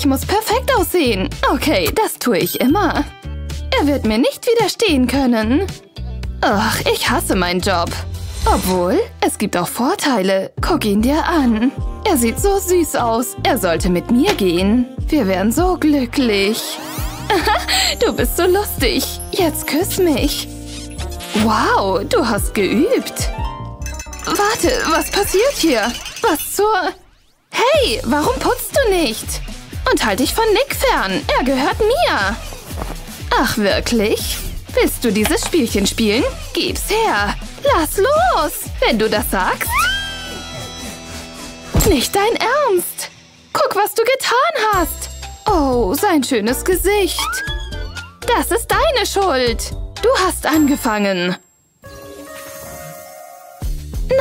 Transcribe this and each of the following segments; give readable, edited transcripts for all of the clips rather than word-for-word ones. Ich muss perfekt aussehen. Okay, das tue ich immer. Er wird mir nicht widerstehen können. Ach, ich hasse meinen Job. Obwohl, es gibt auch Vorteile. Guck ihn dir an. Er sieht so süß aus. Er sollte mit mir gehen. Wir wären so glücklich. Du bist so lustig. Jetzt küss mich. Wow, du hast geübt. Warte, was passiert hier? Was zur... Hey, warum putzt du nicht? Und halt dich von Nick fern. Er gehört mir. Ach, wirklich? Willst du dieses Spielchen spielen? Gib's her. Lass los, wenn du das sagst. Nicht dein Ernst. Guck, was du getan hast. Oh, sein schönes Gesicht. Das ist deine Schuld. Du hast angefangen.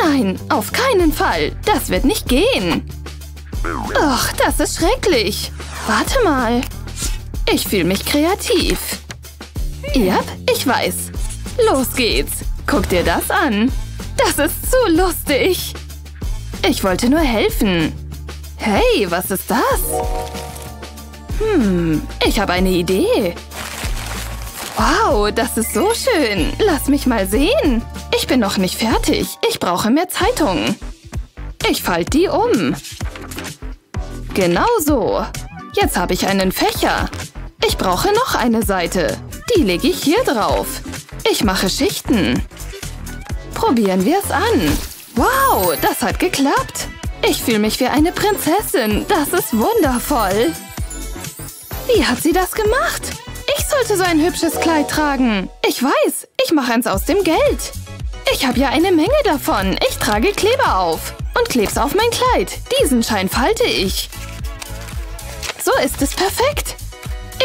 Nein, auf keinen Fall. Das wird nicht gehen. Ach, das ist schrecklich. Warte mal. Ich fühle mich kreativ. Yep, ich weiß. Los geht's. Guck dir das an. Das ist zu lustig. Ich wollte nur helfen. Hey, was ist das? Hm, ich habe eine Idee. Wow, das ist so schön. Lass mich mal sehen. Ich bin noch nicht fertig. Ich brauche mehr Zeitungen. Ich falte die um. Genau so. Jetzt habe ich einen Fächer. Ich brauche noch eine Seite. Die lege ich hier drauf. Ich mache Schichten. Probieren wir es an. Wow, das hat geklappt. Ich fühle mich wie eine Prinzessin. Das ist wundervoll. Wie hat sie das gemacht? Ich sollte so ein hübsches Kleid tragen. Ich weiß, ich mache eins aus dem Geld. Ich habe ja eine Menge davon. Ich trage Kleber auf und klebe es auf mein Kleid. Diesen Schein falte ich. So ist es perfekt.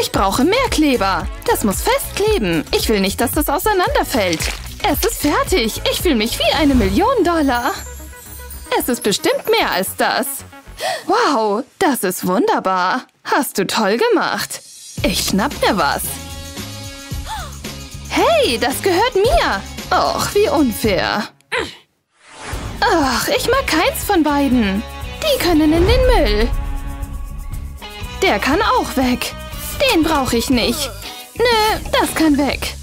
Ich brauche mehr Kleber. Das muss festkleben. Ich will nicht, dass das auseinanderfällt. Es ist fertig. Ich fühle mich wie eine $1.000.000. Es ist bestimmt mehr als das. Wow, das ist wunderbar. Hast du toll gemacht. Ich schnapp mir was. Hey, das gehört mir. Och, wie unfair. Ach, ich mag keins von beiden. Die können in den Müll. Der kann auch weg. Den brauche ich nicht. Nö, das kann weg.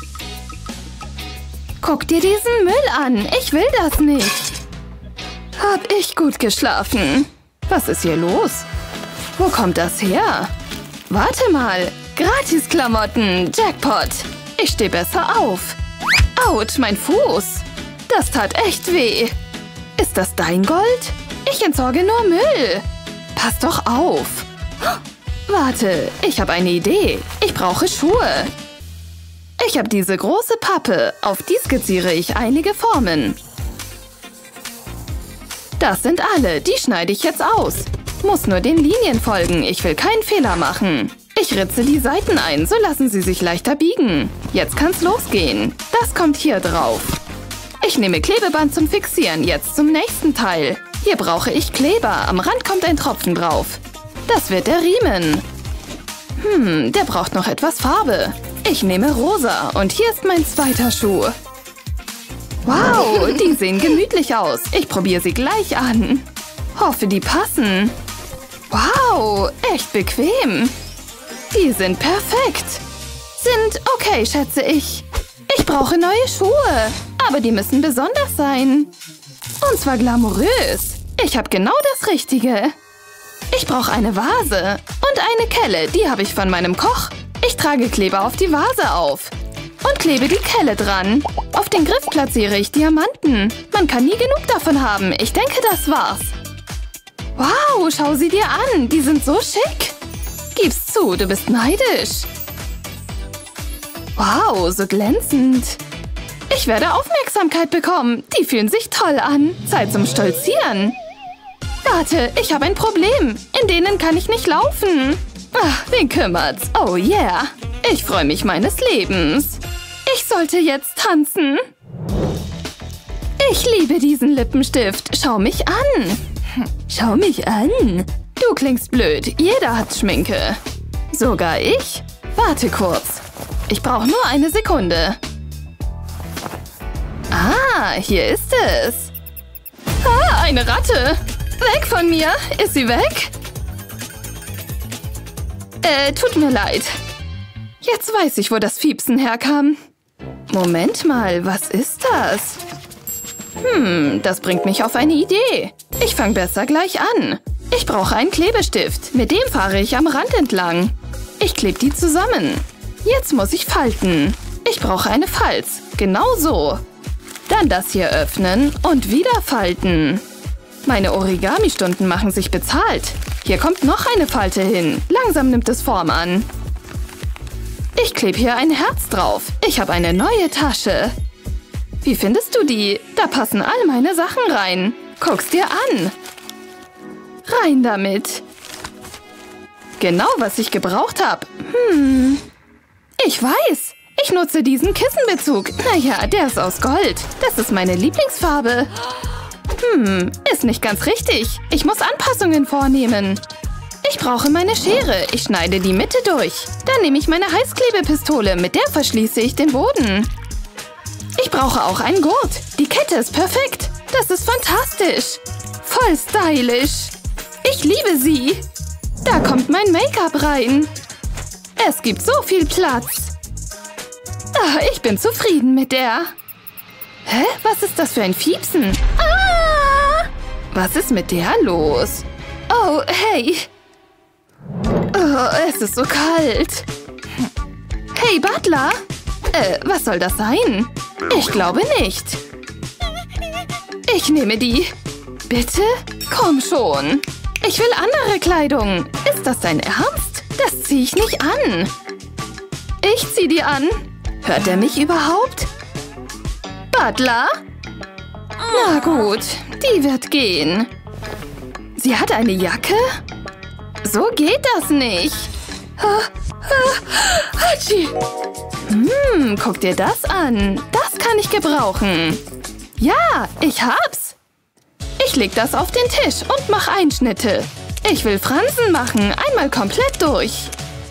Guck dir diesen Müll an. Ich will das nicht. Hab ich gut geschlafen. Was ist hier los? Wo kommt das her? Warte mal. Gratisklamotten. Jackpot. Ich stehe besser auf. Autsch, mein Fuß. Das tat echt weh. Ist das dein Gold? Ich entsorge nur Müll. Pass doch auf. Warte, ich habe eine Idee. Ich brauche Schuhe. Ich habe diese große Pappe. Auf die skizziere ich einige Formen. Das sind alle. Die schneide ich jetzt aus. Muss nur den Linien folgen. Ich will keinen Fehler machen. Ich ritze die Seiten ein, so lassen sie sich leichter biegen. Jetzt kann's losgehen. Das kommt hier drauf. Ich nehme Klebeband zum Fixieren. Jetzt zum nächsten Teil. Hier brauche ich Kleber. Am Rand kommt ein Tropfen drauf. Das wird der Riemen. Hm, der braucht noch etwas Farbe. Ich nehme rosa und hier ist mein zweiter Schuh. Wow, die sehen gemütlich aus. Ich probiere sie gleich an. Hoffe, die passen. Wow, echt bequem. Die sind perfekt. Sind okay, schätze ich. Ich brauche neue Schuhe, aber die müssen besonders sein. Und zwar glamourös. Ich habe genau das Richtige. Ich brauche eine Vase und eine Kelle, die habe ich von meinem Koch. Ich trage Kleber auf die Vase auf und klebe die Kelle dran. Auf den Griff platziere ich Diamanten. Man kann nie genug davon haben. Ich denke, das war's. Wow, schau sie dir an. Die sind so schick. Gib's zu, du bist neidisch. Wow, so glänzend. Ich werde Aufmerksamkeit bekommen. Die fühlen sich toll an. Zeit zum Stolzieren. Warte, ich habe ein Problem. In denen kann ich nicht laufen. Ach, wen kümmert's? Oh yeah. Ich freue mich meines Lebens. Ich sollte jetzt tanzen. Ich liebe diesen Lippenstift. Schau mich an. Schau mich an. Du klingst blöd. Jeder hat Schminke. Sogar ich? Warte kurz. Ich brauche nur eine Sekunde. Ah, hier ist es. Ah, eine Ratte. Weg von mir! Ist sie weg? Tut mir leid. Jetzt weiß ich, wo das Fiepsen herkam. Moment mal, was ist das? Das bringt mich auf eine Idee. Ich fange besser gleich an. Ich brauche einen Klebestift. Mit dem fahre ich am Rand entlang. Ich klebe die zusammen. Jetzt muss ich falten. Ich brauche eine Falz. Genau so. Dann das hier öffnen und wieder falten. Meine Origami-Stunden machen sich bezahlt. Hier kommt noch eine Falte hin. Langsam nimmt es Form an. Ich klebe hier ein Herz drauf. Ich habe eine neue Tasche. Wie findest du die? Da passen all meine Sachen rein. Guck's dir an. Rein damit. Genau, was ich gebraucht habe. Ich weiß. Ich nutze diesen Kissenbezug. Naja, der ist aus Gold. Das ist meine Lieblingsfarbe. Ist nicht ganz richtig. Ich muss Anpassungen vornehmen. Ich brauche meine Schere. Ich schneide die Mitte durch. Dann nehme ich meine Heißklebepistole. Mit der verschließe ich den Boden. Ich brauche auch einen Gurt. Die Kette ist perfekt. Das ist fantastisch. Voll stylisch. Ich liebe sie. Da kommt mein Make-up rein. Es gibt so viel Platz. Ich bin zufrieden mit der. Hä? Was ist das für ein Fiepsen? Was ist mit der los? Oh, hey. Es ist so kalt. Hey, Butler. Was soll das sein? Ich glaube nicht. Ich nehme die. Bitte? Komm schon. Ich will andere Kleidung. Ist das dein Ernst? Das ziehe ich nicht an. Ich ziehe die an. Hört er mich überhaupt? Butler? Na gut, die wird gehen. Sie hat eine Jacke? So geht das nicht. Hatschi. Guck dir das an. Das kann ich gebrauchen. Ja, ich hab's. Ich leg das auf den Tisch und mach Einschnitte. Ich will Fransen machen, einmal komplett durch.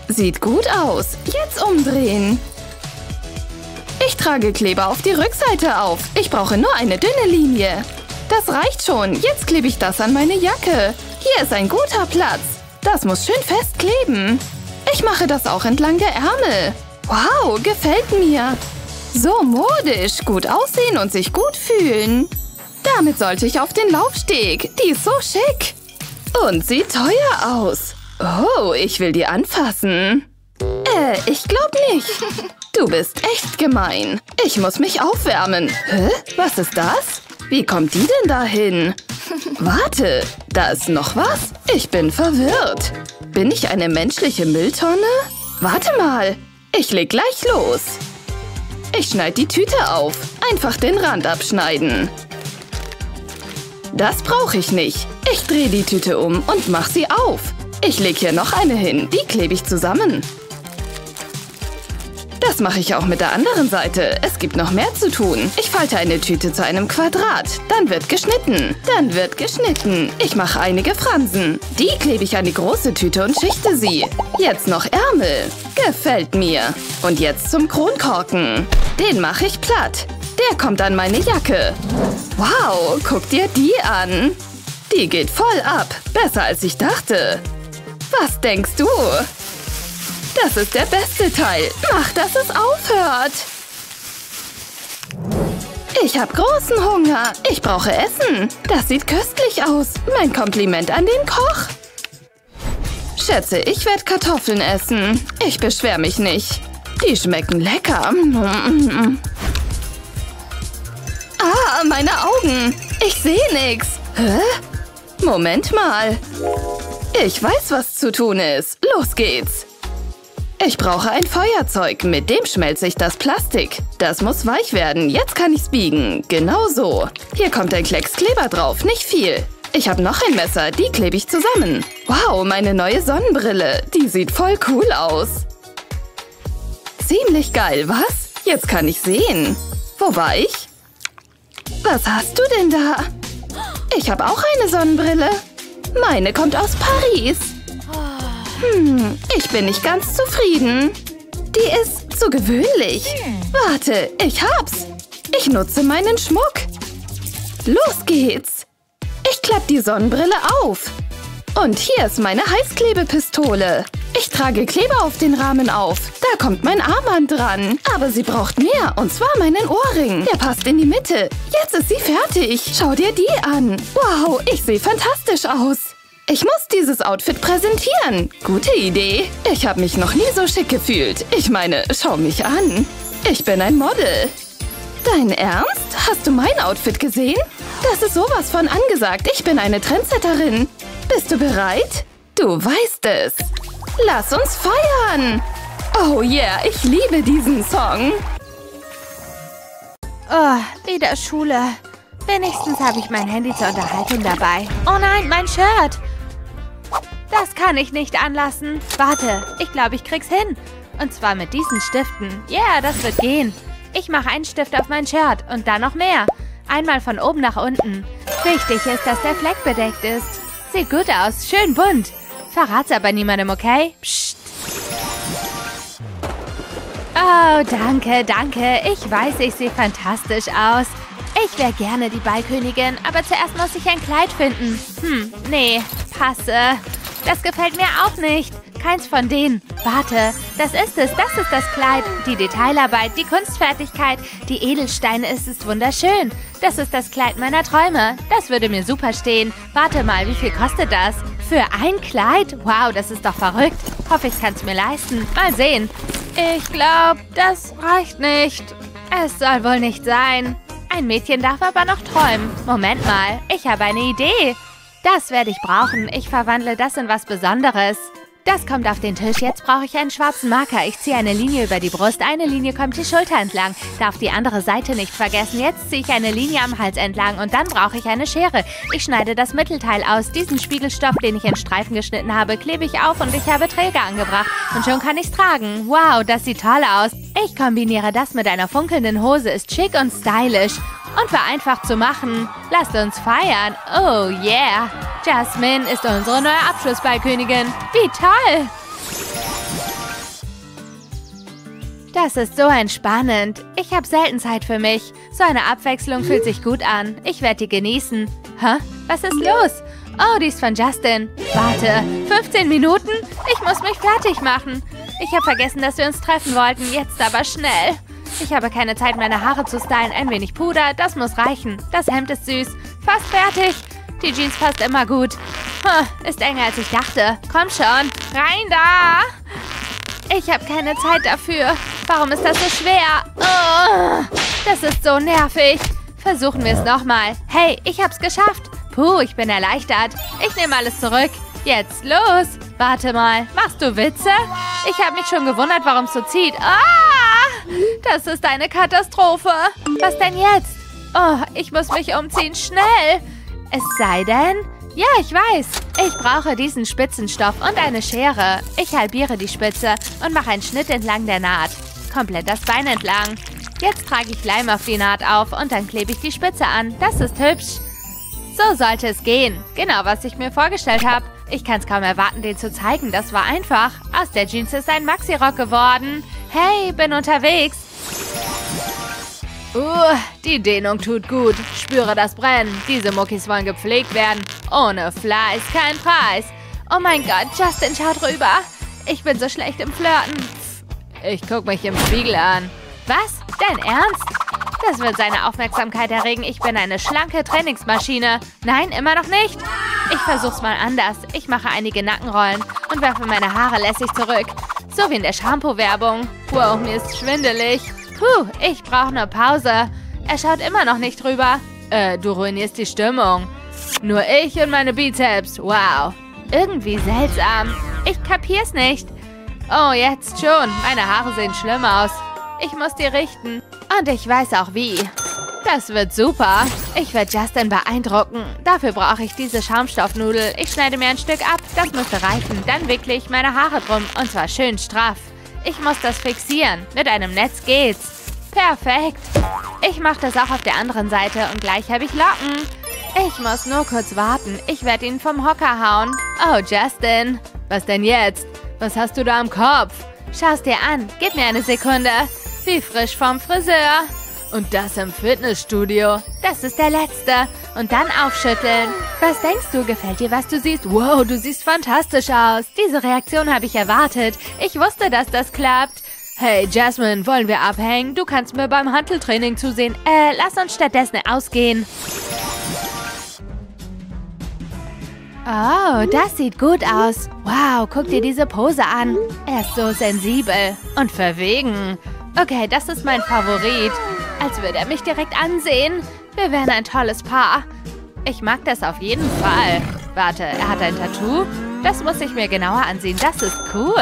Sieht gut aus. Jetzt umdrehen. Ich trage Kleber auf die Rückseite auf. Ich brauche nur eine dünne Linie. Das reicht schon. Jetzt klebe ich das an meine Jacke. Hier ist ein guter Platz. Das muss schön festkleben. Ich mache das auch entlang der Ärmel. Wow, gefällt mir. So modisch, gut aussehen und sich gut fühlen. Damit sollte ich auf den Laufsteg. Die ist so schick. Und sieht teuer aus. Oh, ich will die anfassen. Ich glaub nicht. Du bist echt gemein. Ich muss mich aufwärmen. Hä? Was ist das? Wie kommt die denn dahin? Warte, da ist noch was? Ich bin verwirrt. Bin ich eine menschliche Mülltonne? Warte mal, ich leg gleich los. Ich schneide die Tüte auf. Einfach den Rand abschneiden. Das brauche ich nicht. Ich drehe die Tüte um und mache sie auf. Ich lege hier noch eine hin. Die klebe ich zusammen. Das mache ich auch mit der anderen Seite. Es gibt noch mehr zu tun. Ich falte eine Tüte zu einem Quadrat. Dann wird geschnitten. Dann wird geschnitten. Ich mache einige Fransen. Die klebe ich an die große Tüte und schichte sie. Jetzt noch Ärmel. Gefällt mir. Und jetzt zum Kronkorken. Den mache ich platt. Der kommt an meine Jacke. Wow, guck dir die an. Die geht voll ab. Besser als ich dachte. Was denkst du? Das ist der beste Teil. Mach, dass es aufhört. Ich habe großen Hunger. Ich brauche Essen. Das sieht köstlich aus. Mein Kompliment an den Koch. Schätze, ich werde Kartoffeln essen. Ich beschwere mich nicht. Die schmecken lecker. Ah, meine Augen. Ich sehe nichts. Hä? Moment mal. Ich weiß, was zu tun ist. Los geht's. Ich brauche ein Feuerzeug. Mit dem schmelze ich das Plastik. Das muss weich werden. Jetzt kann ich's biegen. Genau so. Hier kommt ein Klecks Kleber drauf. Nicht viel. Ich habe noch ein Messer. Die klebe ich zusammen. Wow, meine neue Sonnenbrille. Die sieht voll cool aus. Ziemlich geil, was? Jetzt kann ich sehen. Wo war ich? Was hast du denn da? Ich habe auch eine Sonnenbrille. Meine kommt aus Paris. Ich bin nicht ganz zufrieden. Die ist zu gewöhnlich. Warte, ich hab's. Ich nutze meinen Schmuck. Los geht's. Ich klappe die Sonnenbrille auf. Und hier ist meine Heißklebepistole. Ich trage Kleber auf den Rahmen auf. Da kommt mein Armband dran. Aber sie braucht mehr, und zwar meinen Ohrring. Der passt in die Mitte. Jetzt ist sie fertig. Schau dir die an. Wow, ich sehe fantastisch aus. Ich muss dieses Outfit präsentieren. Gute Idee. Ich habe mich noch nie so schick gefühlt. Ich meine, schau mich an. Ich bin ein Model. Dein Ernst? Hast du mein Outfit gesehen? Das ist sowas von angesagt. Ich bin eine Trendsetterin. Bist du bereit? Du weißt es. Lass uns feiern. Oh yeah, ich liebe diesen Song. Oh, wieder Schule. Wenigstens habe ich mein Handy zur Unterhaltung dabei. Oh nein, mein Shirt. Das kann ich nicht anlassen. Warte, ich glaube, ich krieg's hin. Und zwar mit diesen Stiften. Yeah, das wird gehen. Ich mache einen Stift auf mein Shirt und dann noch mehr. Einmal von oben nach unten. Wichtig ist, dass der Fleck bedeckt ist. Sieht gut aus, schön bunt. Verrat's aber niemandem, okay? Psst. Oh, danke, danke. Ich weiß, ich sehe fantastisch aus. Ich wäre gerne die Ballkönigin, aber zuerst muss ich ein Kleid finden. Hm, nee, passe. Das gefällt mir auch nicht. Keins von denen. Warte, das ist es, das ist das Kleid. Die Detailarbeit, die Kunstfertigkeit, die Edelsteine, es ist wunderschön. Das ist das Kleid meiner Träume. Das würde mir super stehen. Warte mal, wie viel kostet das? Für ein Kleid? Wow, das ist doch verrückt. Hoffe, ich kann es mir leisten. Mal sehen. Ich glaube, das reicht nicht. Es soll wohl nicht sein. Ein Mädchen darf aber noch träumen. Moment mal, ich habe eine Idee. Das werde ich brauchen. Ich verwandle das in was Besonderes. Das kommt auf den Tisch. Jetzt brauche ich einen schwarzen Marker. Ich ziehe eine Linie über die Brust. Eine Linie kommt die Schulter entlang. Darf die andere Seite nicht vergessen. Jetzt ziehe ich eine Linie am Hals entlang. Und dann brauche ich eine Schere. Ich schneide das Mittelteil aus. Diesen Spiegelstoff, den ich in Streifen geschnitten habe, klebe ich auf und ich habe Träger angebracht. Und schon kann ich es tragen. Wow, das sieht toll aus. Ich kombiniere das mit einer funkelnden Hose. Ist schick und stylisch. Und war einfach zu machen. Lasst uns feiern. Oh yeah. Jasmine ist unsere neue Abschlussballkönigin. Wie toll. Das ist so entspannend. Ich habe selten Zeit für mich. So eine Abwechslung fühlt sich gut an. Ich werde die genießen. Hä? Was ist los? Oh, die ist von Justin. Warte, 15 Minuten? Ich muss mich fertig machen. Ich habe vergessen, dass wir uns treffen wollten. Jetzt aber schnell. Ich habe keine Zeit, meine Haare zu stylen. Ein wenig Puder, das muss reichen. Das Hemd ist süß. Fast fertig. Die Jeans passt immer gut. Ist enger, als ich dachte. Komm schon. Rein da. Ich habe keine Zeit dafür. Warum ist das so schwer? Oh, das ist so nervig. Versuchen wir es nochmal. Hey, ich hab's geschafft. Puh, ich bin erleichtert. Ich nehme alles zurück. Jetzt los. Warte mal. Machst du Witze? Ich habe mich schon gewundert, warum es so zieht. Das ist eine Katastrophe. Was denn jetzt? Oh, ich muss mich umziehen. Schnell. Es sei denn... Ja, ich weiß. Ich brauche diesen Spitzenstoff und eine Schere. Ich halbiere die Spitze und mache einen Schnitt entlang der Naht. Komplett das Bein entlang. Jetzt trage ich Leim auf die Naht auf und dann klebe ich die Spitze an. Das ist hübsch. So sollte es gehen. Genau, was ich mir vorgestellt habe. Ich kann es kaum erwarten, den zu zeigen. Das war einfach. Aus der Jeans ist ein Maxi-Rock geworden. Hey, bin unterwegs. Die Dehnung tut gut. Spüre das Brennen. Diese Muckis wollen gepflegt werden. Ohne Fleiß kein Preis. Oh mein Gott, Justin, schaut rüber. Ich bin so schlecht im Flirten. Ich guck mich im Spiegel an. Was? Dein Ernst? Das wird seine Aufmerksamkeit erregen. Ich bin eine schlanke Trainingsmaschine. Nein, immer noch nicht. Ich versuch's mal anders. Ich mache einige Nackenrollen und werfe meine Haare lässig zurück. So wie in der Shampoo-Werbung. Wow, mir ist schwindelig. Puh, ich brauche eine Pause. Er schaut immer noch nicht drüber. Du ruinierst die Stimmung. Nur ich und meine Bizeps. Wow. Irgendwie seltsam. Ich kapier's nicht. Oh, jetzt schon. Meine Haare sehen schlimm aus. Ich muss die richten. Und ich weiß auch wie. Das wird super. Ich werde Justin beeindrucken. Dafür brauche ich diese Schaumstoffnudel. Ich schneide mir ein Stück ab. Das müsste reichen. Dann wickle ich meine Haare drum. Und zwar schön straff. Ich muss das fixieren. Mit einem Netz geht's. Perfekt. Ich mache das auch auf der anderen Seite. Und gleich habe ich Locken. Ich muss nur kurz warten. Ich werde ihn vom Hocker hauen. Oh, Justin. Was denn jetzt? Was hast du da am Kopf? Schau's dir an. Gib mir eine Sekunde. Wie frisch vom Friseur. Und das im Fitnessstudio. Das ist der letzte. Und dann aufschütteln. Was denkst du? Gefällt dir, was du siehst? Wow, du siehst fantastisch aus. Diese Reaktion habe ich erwartet. Ich wusste, dass das klappt. Hey, Jasmine, wollen wir abhängen? Du kannst mir beim Hanteltraining zusehen. Lass uns stattdessen ausgehen. Oh, das sieht gut aus. Wow, guck dir diese Pose an. Er ist so sensibel. Und verwegen. Okay, das ist mein Favorit. Als würde er mich direkt ansehen. Wir wären ein tolles Paar. Ich mag das auf jeden Fall. Warte, er hat ein Tattoo? Das muss ich mir genauer ansehen. Das ist cool.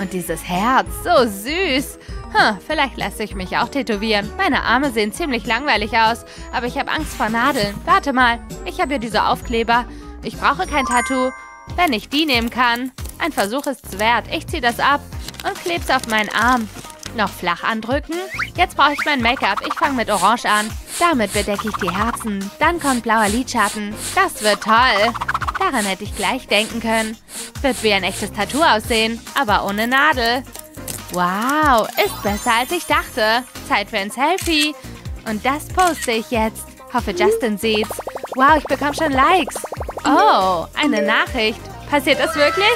Und dieses Herz, so süß. Hm, vielleicht lasse ich mich auch tätowieren. Meine Arme sehen ziemlich langweilig aus. Aber ich habe Angst vor Nadeln. Warte mal, ich habe hier diese Aufkleber. Ich brauche kein Tattoo. Wenn ich die nehmen kann. Ein Versuch ist's wert. Ich ziehe das ab und klebe es auf meinen Arm. Noch flach andrücken? Jetzt brauche ich mein Make-up. Ich fange mit Orange an. Damit bedecke ich die Herzen. Dann kommt blauer Lidschatten. Das wird toll. Daran hätte ich gleich denken können. Wird wie ein echtes Tattoo aussehen, aber ohne Nadel. Wow, ist besser als ich dachte. Zeit für ein Selfie. Und das poste ich jetzt. Hoffe, Justin sieht's. Wow, ich bekomme schon Likes. Oh, eine Nachricht. Passiert das wirklich?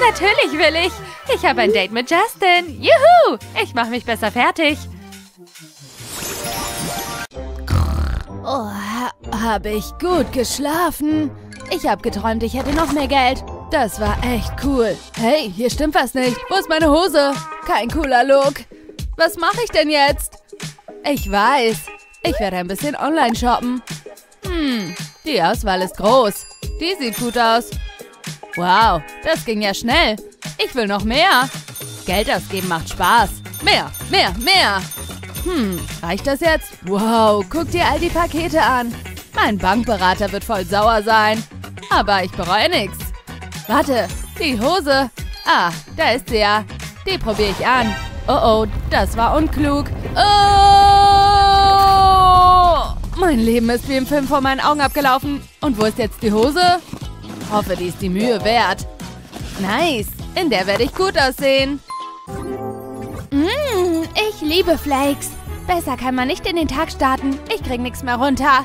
Natürlich will ich. Ich habe ein Date mit Justin. Juhu! Ich mache mich besser fertig. Oh, habe ich gut geschlafen? Ich habe geträumt, ich hätte noch mehr Geld. Das war echt cool. Hey, hier stimmt was nicht. Wo ist meine Hose? Kein cooler Look. Was mache ich denn jetzt? Ich weiß. Ich werde ein bisschen online shoppen. Die Auswahl ist groß. Die sieht gut aus. Wow, das ging ja schnell. Ich will noch mehr. Geld ausgeben macht Spaß. Mehr, mehr, mehr. Reicht das jetzt? Wow, guck dir all die Pakete an. Mein Bankberater wird voll sauer sein. Aber ich bereue nichts. Warte, die Hose. Ah, da ist sie ja. Die probiere ich an. Oh, das war unklug. Oh! Mein Leben ist wie im Film vor meinen Augen abgelaufen. Und wo ist jetzt die Hose? Hoffe, die ist die Mühe wert. Nice, in der werde ich gut aussehen. Ich liebe Flakes. Besser kann man nicht in den Tag starten. Ich krieg nichts mehr runter.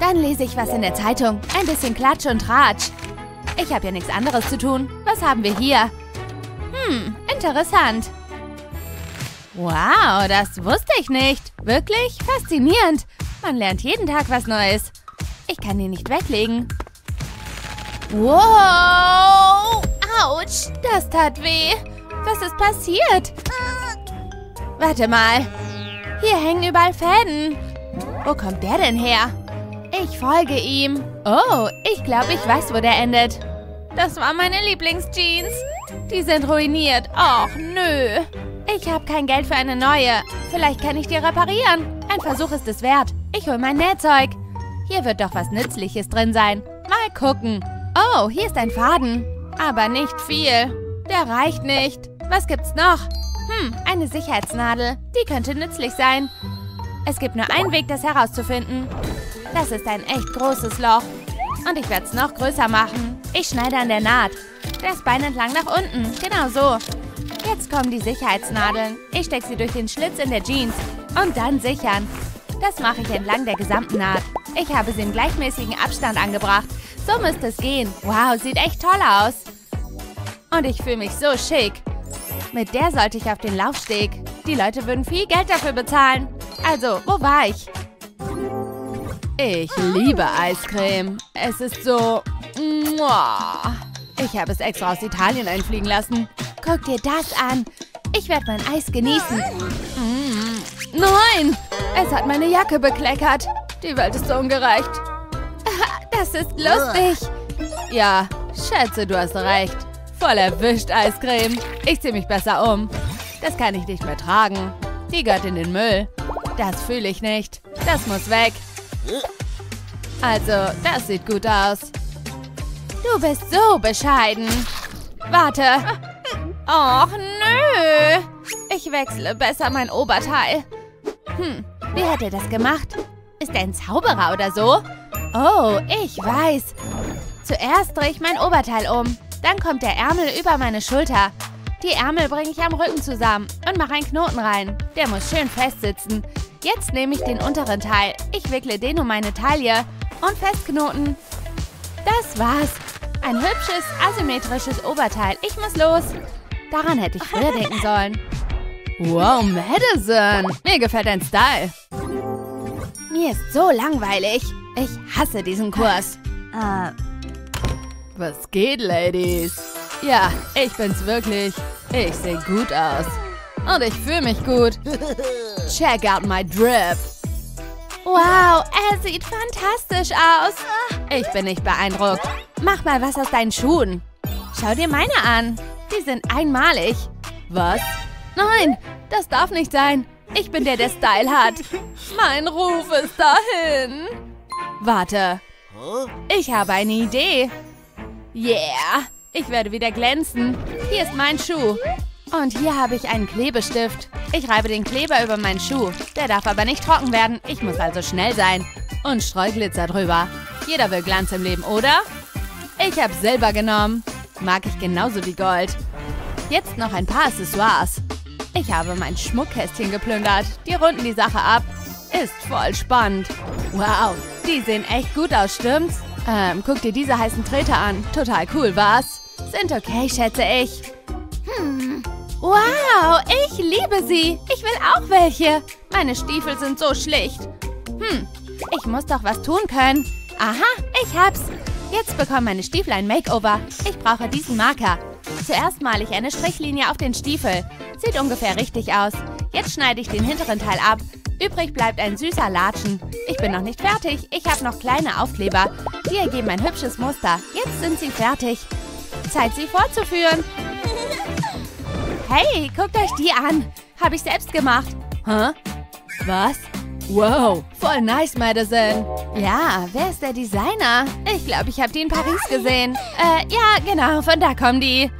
Dann lese ich was in der Zeitung. Ein bisschen Klatsch und Tratsch. Ich habe ja nichts anderes zu tun. Was haben wir hier? Interessant. Wow, das wusste ich nicht. Wirklich faszinierend. Man lernt jeden Tag was Neues. Ich kann ihn nicht weglegen. Wow! Autsch! Das tat weh! Was ist passiert? Warte mal. Hier hängen überall Fäden. Wo kommt der denn her? Ich folge ihm. Oh, ich glaube, ich weiß, wo der endet. Das waren meine Lieblingsjeans. Die sind ruiniert. Och, nö. Ich habe kein Geld für eine neue. Vielleicht kann ich die reparieren. Ein Versuch ist es wert. Ich hole mein Nähzeug. Hier wird doch was Nützliches drin sein. Mal gucken. Oh, hier ist ein Faden. Aber nicht viel. Der reicht nicht. Was gibt's noch? Eine Sicherheitsnadel. Die könnte nützlich sein. Es gibt nur einen Weg, das herauszufinden. Das ist ein echt großes Loch. Und ich werde es noch größer machen. Ich schneide an der Naht. Das Bein entlang nach unten. Genau so. Jetzt kommen die Sicherheitsnadeln. Ich stecke sie durch den Schlitz in der Jeans. Und dann sichern. Das mache ich entlang der gesamten Naht. Ich habe sie im gleichmäßigen Abstand angebracht. So müsste es gehen. Wow, sieht echt toll aus. Und ich fühle mich so schick. Mit der sollte ich auf den Laufsteg. Die Leute würden viel Geld dafür bezahlen. Also, wo war ich? Ich liebe Eiscreme. Es ist so... Ich habe es extra aus Italien einfliegen lassen. Guck dir das an. Ich werde mein Eis genießen. Nein! Es hat meine Jacke bekleckert. Die Welt ist so ungerecht. Das ist lustig. Ja, schätze, du hast recht. Voll erwischt, Eiscreme. Ich ziehe mich besser um. Das kann ich nicht mehr tragen. Die gehört in den Müll. Das fühle ich nicht. Das muss weg. Also, das sieht gut aus. Du bist so bescheiden. Warte. Och, nö. Ich wechsle besser mein Oberteil. Wie hat er das gemacht? Ist er ein Zauberer oder so? Oh, ich weiß. Zuerst drehe ich mein Oberteil um. Dann kommt der Ärmel über meine Schulter. Die Ärmel bringe ich am Rücken zusammen und mache einen Knoten rein. Der muss schön festsitzen. Jetzt nehme ich den unteren Teil. Ich wickle den um meine Taille und festknoten. Das war's. Ein hübsches, asymmetrisches Oberteil. Ich muss los. Daran hätte ich früher denken sollen. Wow, Madison. Mir gefällt dein Style. Mir ist so langweilig. Ich hasse diesen Kurs. Was geht, Ladies? Ja, ich bin's wirklich. Ich sehe gut aus. Und ich fühle mich gut. Check out my drip. Wow, er sieht fantastisch aus. Ich bin nicht beeindruckt. Mach mal was aus deinen Schuhen. Schau dir meine an. Die sind einmalig. Was? Nein, das darf nicht sein. Ich bin der Style hat. Mein Ruf ist dahin. Warte. Ich habe eine Idee. Yeah, ich werde wieder glänzen. Hier ist mein Schuh. Und hier habe ich einen Klebestift. Ich reibe den Kleber über meinen Schuh. Der darf aber nicht trocken werden. Ich muss also schnell sein. Und streu Glitzer drüber. Jeder will Glanz im Leben, oder? Ich habe Silber genommen. Mag ich genauso wie Gold. Jetzt noch ein paar Accessoires. Ich habe mein Schmuckkästchen geplündert. Die runden die Sache ab. Ist voll spannend. Wow, die sehen echt gut aus, stimmt's? Guck dir diese heißen Treter an. Total cool, was? Sind okay, schätze ich. Wow, ich liebe sie. Ich will auch welche. Meine Stiefel sind so schlicht. Ich muss doch was tun können. Aha, ich hab's. Jetzt bekommen meine Stiefel ein Makeover. Ich brauche diesen Marker. Zuerst male ich eine Strichlinie auf den Stiefel. Sieht ungefähr richtig aus. Jetzt schneide ich den hinteren Teil ab. Übrig bleibt ein süßer Latschen. Ich bin noch nicht fertig. Ich habe noch kleine Aufkleber. Die ergeben ein hübsches Muster. Jetzt sind sie fertig. Zeit, sie vorzuführen. Hey, guckt euch die an. Habe ich selbst gemacht. Hä? Was? Wow, voll nice, Madison. Ja, wer ist der Designer? Ich glaube, ich habe die in Paris gesehen. Ja, genau, von da kommen die.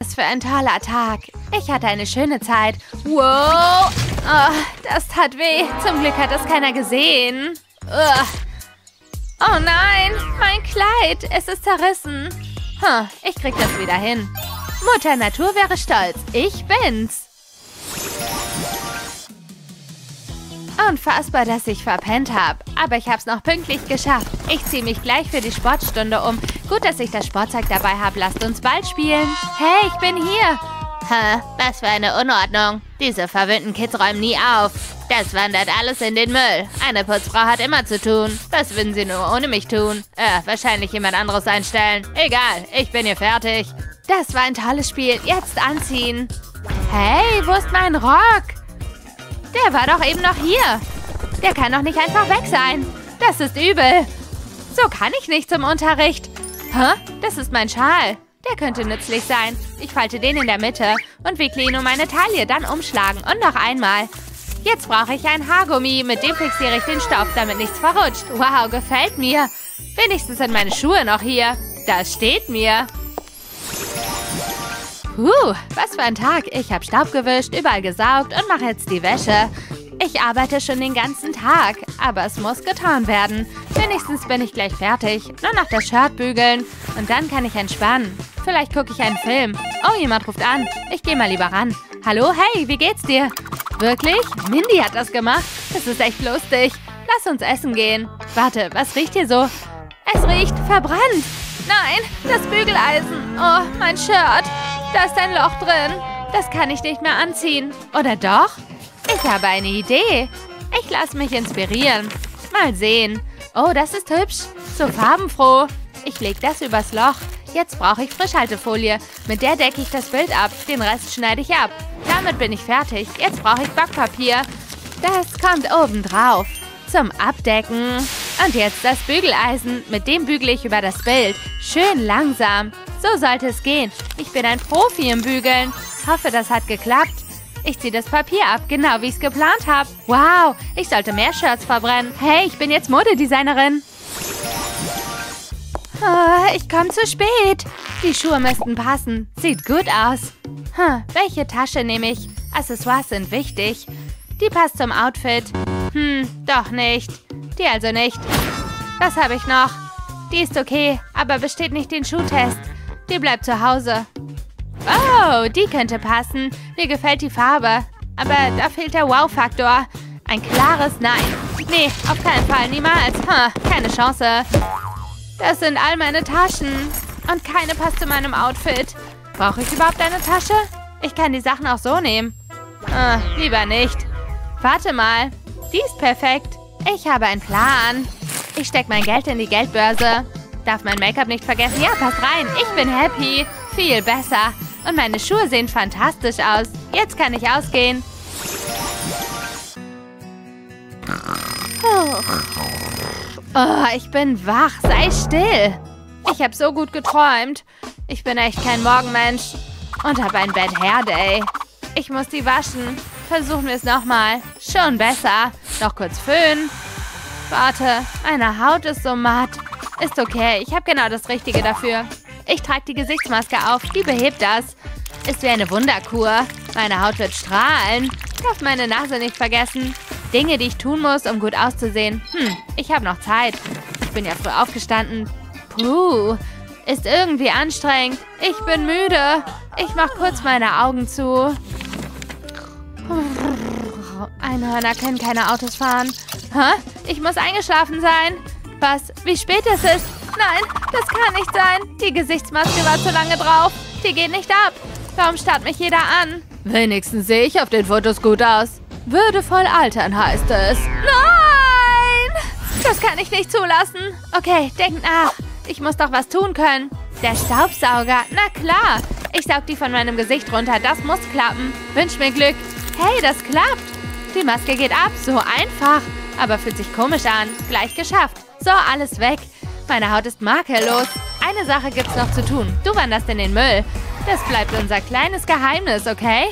Was für ein toller Tag. Ich hatte eine schöne Zeit. Wow, oh, das tat weh. Zum Glück hat das keiner gesehen. Ugh. Oh nein, mein Kleid, es ist zerrissen. Ich krieg das wieder hin. Mutter Natur wäre stolz. Ich bin's. Unfassbar, dass ich verpennt habe. Aber ich hab's noch pünktlich geschafft. Ich ziehe mich gleich für die Sportstunde um. Gut, dass ich das Sportzeug dabei habe. Lasst uns Ball spielen. Hey, ich bin hier. Ha, was für eine Unordnung. Diese verwöhnten Kids räumen nie auf. Das wandert alles in den Müll. Eine Putzfrau hat immer zu tun. Was würden sie nur ohne mich tun? Wahrscheinlich jemand anderes einstellen. Egal, ich bin hier fertig. Das war ein tolles Spiel. Jetzt anziehen. Hey, wo ist mein Rock? Der war doch eben noch hier. Der kann doch nicht einfach weg sein. Das ist übel. So kann ich nicht zum Unterricht. Hä? Das ist mein Schal. Der könnte nützlich sein. Ich falte den in der Mitte und wickle ihn um meine Taille, dann umschlagen und noch einmal. Jetzt brauche ich ein Haargummi. Mit dem fixiere ich den Stoff, damit nichts verrutscht. Wow, gefällt mir. Wenigstens sind meine Schuhe noch hier. Das steht mir. Was für ein Tag. Ich habe Staub gewischt, überall gesaugt und mache jetzt die Wäsche. Ich arbeite schon den ganzen Tag, aber es muss getan werden. Wenigstens bin ich gleich fertig. Nur noch das Shirt bügeln und dann kann ich entspannen. Vielleicht gucke ich einen Film. Oh, jemand ruft an. Ich gehe mal lieber ran. Hallo, hey, wie geht's dir? Wirklich? Mindy hat das gemacht? Das ist echt lustig. Lass uns essen gehen. Warte, was riecht hier so? Es riecht verbrannt. Nein, das Bügeleisen. Oh, mein Shirt. Da ist ein Loch drin. Das kann ich nicht mehr anziehen. Oder doch? Ich habe eine Idee. Ich lasse mich inspirieren. Mal sehen. Oh, das ist hübsch. So farbenfroh. Ich lege das übers Loch. Jetzt brauche ich Frischhaltefolie. Mit der decke ich das Bild ab. Den Rest schneide ich ab. Damit bin ich fertig. Jetzt brauche ich Backpapier. Das kommt oben drauf. Zum Abdecken. Und jetzt das Bügeleisen. Mit dem bügele ich über das Bild. Schön langsam. So sollte es gehen. Ich bin ein Profi im Bügeln. Hoffe, das hat geklappt. Ich ziehe das Papier ab, genau wie ich es geplant habe. Wow, ich sollte mehr Shirts verbrennen. Hey, ich bin jetzt Modedesignerin. Oh, ich komme zu spät. Die Schuhe müssten passen. Sieht gut aus. Welche Tasche nehme ich? Accessoires sind wichtig. Die passt zum Outfit. Doch nicht. Die also nicht. Was habe ich noch? Die ist okay, aber besteht nicht den Schuhtest. Die bleibt zu Hause. Oh, die könnte passen. Mir gefällt die Farbe. Aber da fehlt der Wow-Faktor. Ein klares Nein. Nee, auf keinen Fall, niemals. Ha, keine Chance. Das sind all meine Taschen. Und keine passt zu meinem Outfit. Brauche ich überhaupt eine Tasche? Ich kann die Sachen auch so nehmen. Lieber nicht. Warte mal. Die ist perfekt. Ich habe einen Plan. Ich stecke mein Geld in die Geldbörse. Darf mein Make-up nicht vergessen? Ja, passt rein. Ich bin happy. Viel besser. Und meine Schuhe sehen fantastisch aus. Jetzt kann ich ausgehen. Oh, ich bin wach. Sei still. Ich habe so gut geträumt. Ich bin echt kein Morgenmensch. Und habe ein Bad Hair Day. Ich muss die waschen. Versuchen wir es nochmal. Schon besser. Noch kurz föhnen. Warte, meine Haut ist so matt. Ist okay, ich habe genau das Richtige dafür. Ich trage die Gesichtsmaske auf. Die behebt das. Ist wie eine Wunderkur. Meine Haut wird strahlen. Darf meine Nase nicht vergessen. Dinge, die ich tun muss, um gut auszusehen. Ich habe noch Zeit. Ich bin ja früh aufgestanden. Puh, ist irgendwie anstrengend. Ich bin müde. Ich mache kurz meine Augen zu. Einhörner können keine Autos fahren. Hä? Ich muss eingeschlafen sein. Was? Wie spät ist es? Nein, das kann nicht sein. Die Gesichtsmaske war zu lange drauf. Die geht nicht ab. Warum starrt mich jeder an? Wenigstens sehe ich auf den Fotos gut aus. Würdevoll altern heißt es. Nein! Das kann ich nicht zulassen. Okay, denk nach. Ich muss doch was tun können. Der Staubsauger. Na klar. Ich saug die von meinem Gesicht runter. Das muss klappen. Wünsch mir Glück. Hey, das klappt. Die Maske geht ab. So einfach. Aber fühlt sich komisch an. Gleich geschafft. So, alles weg. Meine Haut ist makellos. Eine Sache gibt's noch zu tun. Du wanderst in den Müll. Das bleibt unser kleines Geheimnis, okay?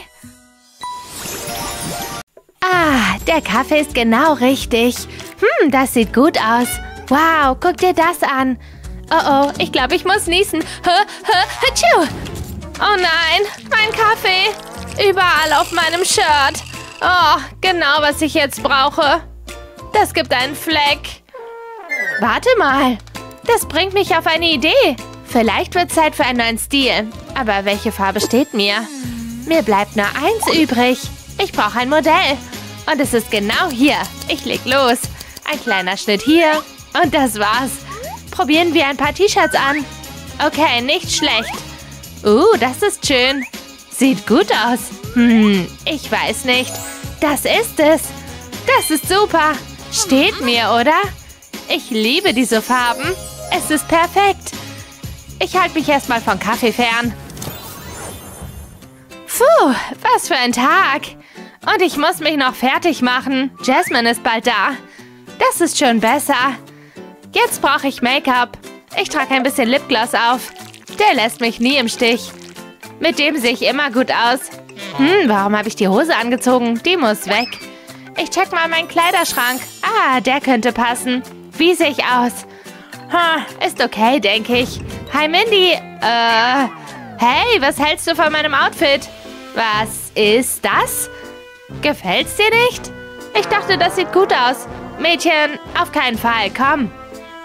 Ah, der Kaffee ist genau richtig. Das sieht gut aus. Wow, guck dir das an. Oh, ich glaube, ich muss niesen. Oh nein, mein Kaffee. Überall auf meinem Shirt. Oh, genau, was ich jetzt brauche. Das gibt einen Fleck. Warte mal. Das bringt mich auf eine Idee. Vielleicht wird Zeit für einen neuen Stil. Aber welche Farbe steht mir? Mir bleibt nur eins übrig. Ich brauche ein Modell. Und es ist genau hier. Ich leg los. Ein kleiner Schnitt hier. Und das war's. Probieren wir ein paar T-Shirts an. Okay, nicht schlecht. Das ist schön. Sieht gut aus. Ich weiß nicht. Das ist es. Das ist super. Steht mir, oder? Ich liebe diese Farben. Es ist perfekt. Ich halte mich erstmal von Kaffee fern. Puh, was für ein Tag. Und ich muss mich noch fertig machen. Jasmine ist bald da. Das ist schon besser. Jetzt brauche ich Make-up. Ich trage ein bisschen Lipgloss auf. Der lässt mich nie im Stich. Mit dem sehe ich immer gut aus. Warum habe ich die Hose angezogen? Die muss weg. Ich check mal meinen Kleiderschrank. Ah, der könnte passen. Wie sehe ich aus? Ist okay, denke ich. Hi, Mindy. Hey, was hältst du von meinem Outfit? Was ist das? Gefällt's dir nicht? Ich dachte, das sieht gut aus. Mädchen, auf keinen Fall, komm.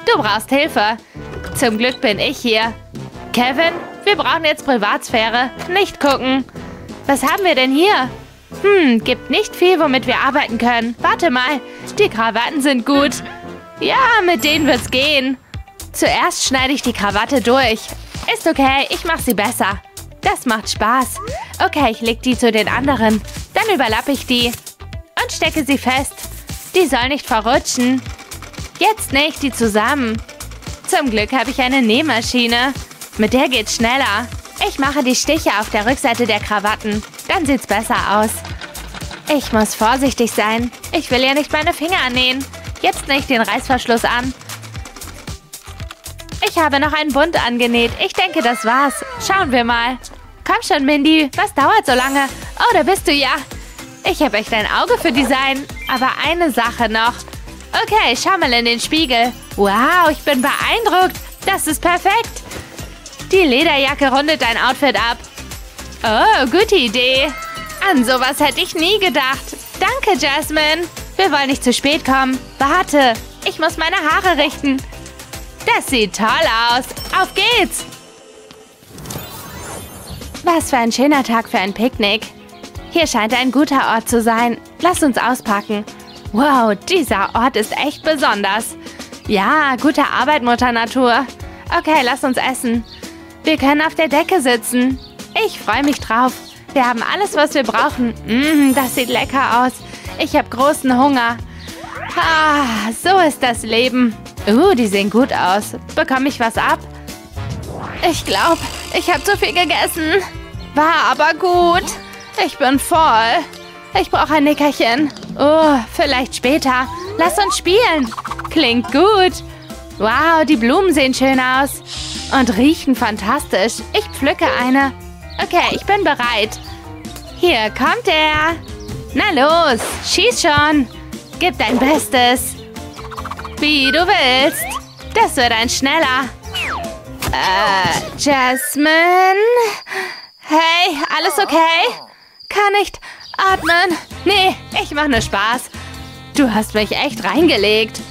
Du brauchst Hilfe. Zum Glück bin ich hier. Kevin, wir brauchen jetzt Privatsphäre. Nicht gucken. Was haben wir denn hier? Gibt nicht viel, womit wir arbeiten können. Warte mal, die Krawatten sind gut. Ja, mit denen wird's gehen. Zuerst schneide ich die Krawatte durch. Ist okay, ich mache sie besser. Das macht Spaß. Okay, ich lege die zu den anderen. Dann überlappe ich die und stecke sie fest. Die soll nicht verrutschen. Jetzt nähe ich die zusammen. Zum Glück habe ich eine Nähmaschine. Mit der geht's schneller. Ich mache die Stiche auf der Rückseite der Krawatten. Dann sieht's besser aus. Ich muss vorsichtig sein. Ich will ja nicht meine Finger annähen. Jetzt nähe ich den Reißverschluss an. Ich habe noch einen Bund angenäht. Ich denke, das war's. Schauen wir mal. Komm schon, Mindy. Was dauert so lange? Oh, da bist du ja. Ich habe echt ein Auge für Design. Aber eine Sache noch. Okay, schau mal in den Spiegel. Wow, ich bin beeindruckt. Das ist perfekt. Die Lederjacke rundet dein Outfit ab. Oh, gute Idee. An sowas hätte ich nie gedacht. Danke, Jasmine. Wir wollen nicht zu spät kommen. Warte, ich muss meine Haare richten. Das sieht toll aus. Auf geht's! Was für ein schöner Tag für ein Picknick. Hier scheint ein guter Ort zu sein. Lass uns auspacken. Wow, dieser Ort ist echt besonders. Ja, gute Arbeit, Mutter Natur. Okay, lass uns essen. Wir können auf der Decke sitzen. Ich freue mich drauf. Wir haben alles, was wir brauchen. Das sieht lecker aus. Ich habe großen Hunger. Ah, so ist das Leben. Die sehen gut aus. Bekomme ich was ab? Ich glaube, ich habe zu viel gegessen. War aber gut. Ich bin voll. Ich brauche ein Nickerchen. Oh, vielleicht später. Lass uns spielen. Klingt gut. Wow, die Blumen sehen schön aus. Und riechen fantastisch. Ich pflücke eine. Okay, ich bin bereit. Hier kommt er. Na los, schieß schon. Gib dein Bestes. Wie du willst. Das wird ein schneller. Jasmine? Hey, alles okay? Kann nicht atmen. Nee, ich mache nur Spaß. Du hast mich echt reingelegt.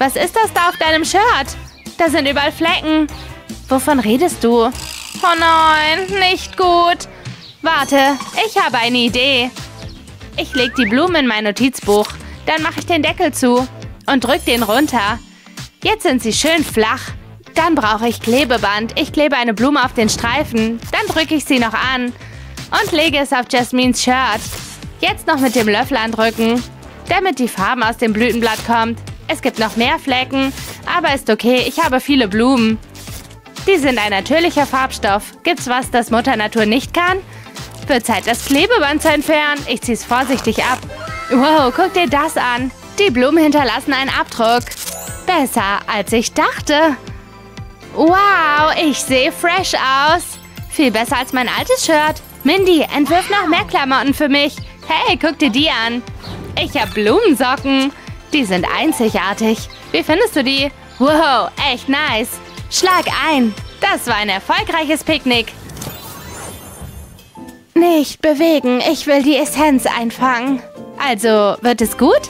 Was ist das da auf deinem Shirt? Da sind überall Flecken. Wovon redest du? Oh nein, nicht gut. Warte, ich habe eine Idee. Ich lege die Blumen in mein Notizbuch. Dann mache ich den Deckel zu und drücke den runter. Jetzt sind sie schön flach. Dann brauche ich Klebeband. Ich klebe eine Blume auf den Streifen. Dann drücke ich sie noch an. Und lege es auf Jasmines Shirt. Jetzt noch mit dem Löffel andrücken, damit die Farben aus dem Blütenblatt kommt. Es gibt noch mehr Flecken, aber ist okay, ich habe viele Blumen. Die sind ein natürlicher Farbstoff. Gibt's was, das Mutter Natur nicht kann? Wird Zeit, das Klebeband zu entfernen. Ich ziehe es vorsichtig ab. Wow, guck dir das an. Die Blumen hinterlassen einen Abdruck. Besser, als ich dachte. Wow, ich sehe fresh aus. Viel besser als mein altes Shirt. Mindy, entwirf noch mehr Klamotten für mich. Hey, guck dir die an. Ich habe Blumensocken. Die sind einzigartig. Wie findest du die? Wow, echt nice. Schlag ein. Das war ein erfolgreiches Picknick. Nicht bewegen. Ich will die Essenz einfangen. Also, wird es gut?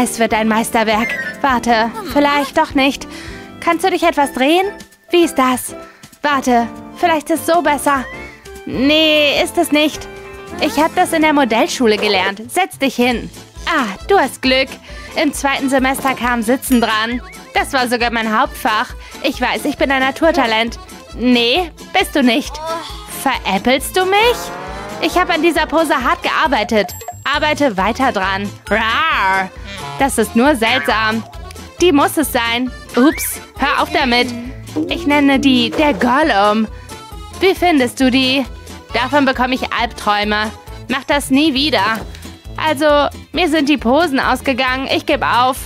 Es wird ein Meisterwerk. Warte, vielleicht doch nicht. Kannst du dich etwas drehen? Wie ist das? Warte, vielleicht ist es so besser. Nee, ist es nicht. Ich habe das in der Modellschule gelernt. Setz dich hin. Ah, du hast Glück. Im zweiten Semester kam Sitzen dran. Das war sogar mein Hauptfach. Ich weiß, ich bin ein Naturtalent. Nee, bist du nicht. Veräppelst du mich? Ich habe an dieser Pose hart gearbeitet. Arbeite weiter dran. Rar. Das ist nur seltsam. Die muss es sein. Ups, hör auf damit. Ich nenne die der Gollum. Wie findest du die? Davon bekomme ich Albträume. Mach das nie wieder. Also, mir sind die Posen ausgegangen. Ich gebe auf.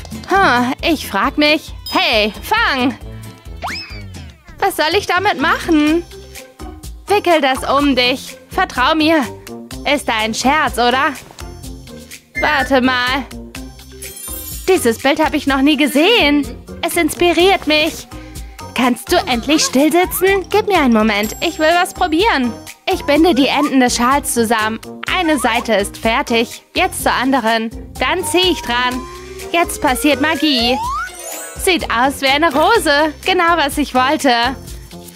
Ich frag mich. Hey, fang! Was soll ich damit machen? Wickel das um dich. Vertrau mir. Ist da ein Scherz, oder? Warte mal. Dieses Bild habe ich noch nie gesehen. Es inspiriert mich. Kannst du endlich still sitzen? Gib mir einen Moment. Ich will was probieren. Ich binde die Enden des Schals zusammen. Eine Seite ist fertig. Jetzt zur anderen. Dann ziehe ich dran. Jetzt passiert Magie. Sieht aus wie eine Rose. Genau, was ich wollte.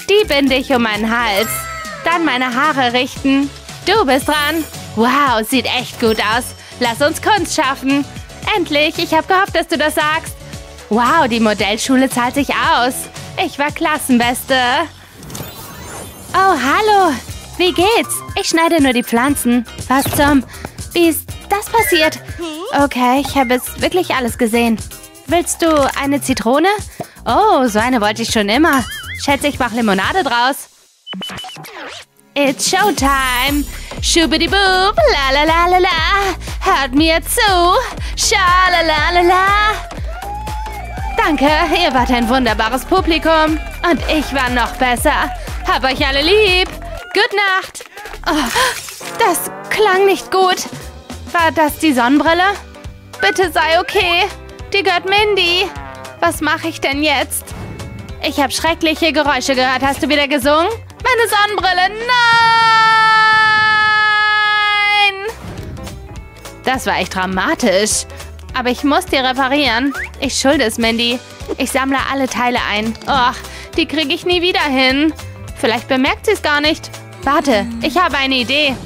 Die binde ich um meinen Hals. Dann meine Haare richten. Du bist dran. Wow, sieht echt gut aus. Lass uns Kunst schaffen. Endlich, ich habe gehofft, dass du das sagst. Wow, die Modellschule zahlt sich aus. Ich war Klassenbeste. Oh, hallo. Wie geht's? Ich schneide nur die Pflanzen. Was zum... Wie ist das passiert? Okay, ich habe jetzt wirklich alles gesehen. Willst du eine Zitrone? Oh, so eine wollte ich schon immer. Schätze, ich mache Limonade draus. It's Showtime. Schubidibub, la la la la la. Hört mir zu. Schalalalala. Danke, ihr wart ein wunderbares Publikum. Und ich war noch besser. Hab euch alle lieb. Gute Nacht. Oh, das klang nicht gut. War das die Sonnenbrille? Bitte sei okay. Die gehört Mindy. Was mache ich denn jetzt? Ich habe schreckliche Geräusche gehört. Hast du wieder gesungen? Meine Sonnenbrille. Nein! Das war echt dramatisch. Aber ich muss die reparieren. Ich schulde es, Mindy. Ich sammle alle Teile ein. Och, die kriege ich nie wieder hin. Vielleicht bemerkt sie es gar nicht. Warte, ich habe eine Idee.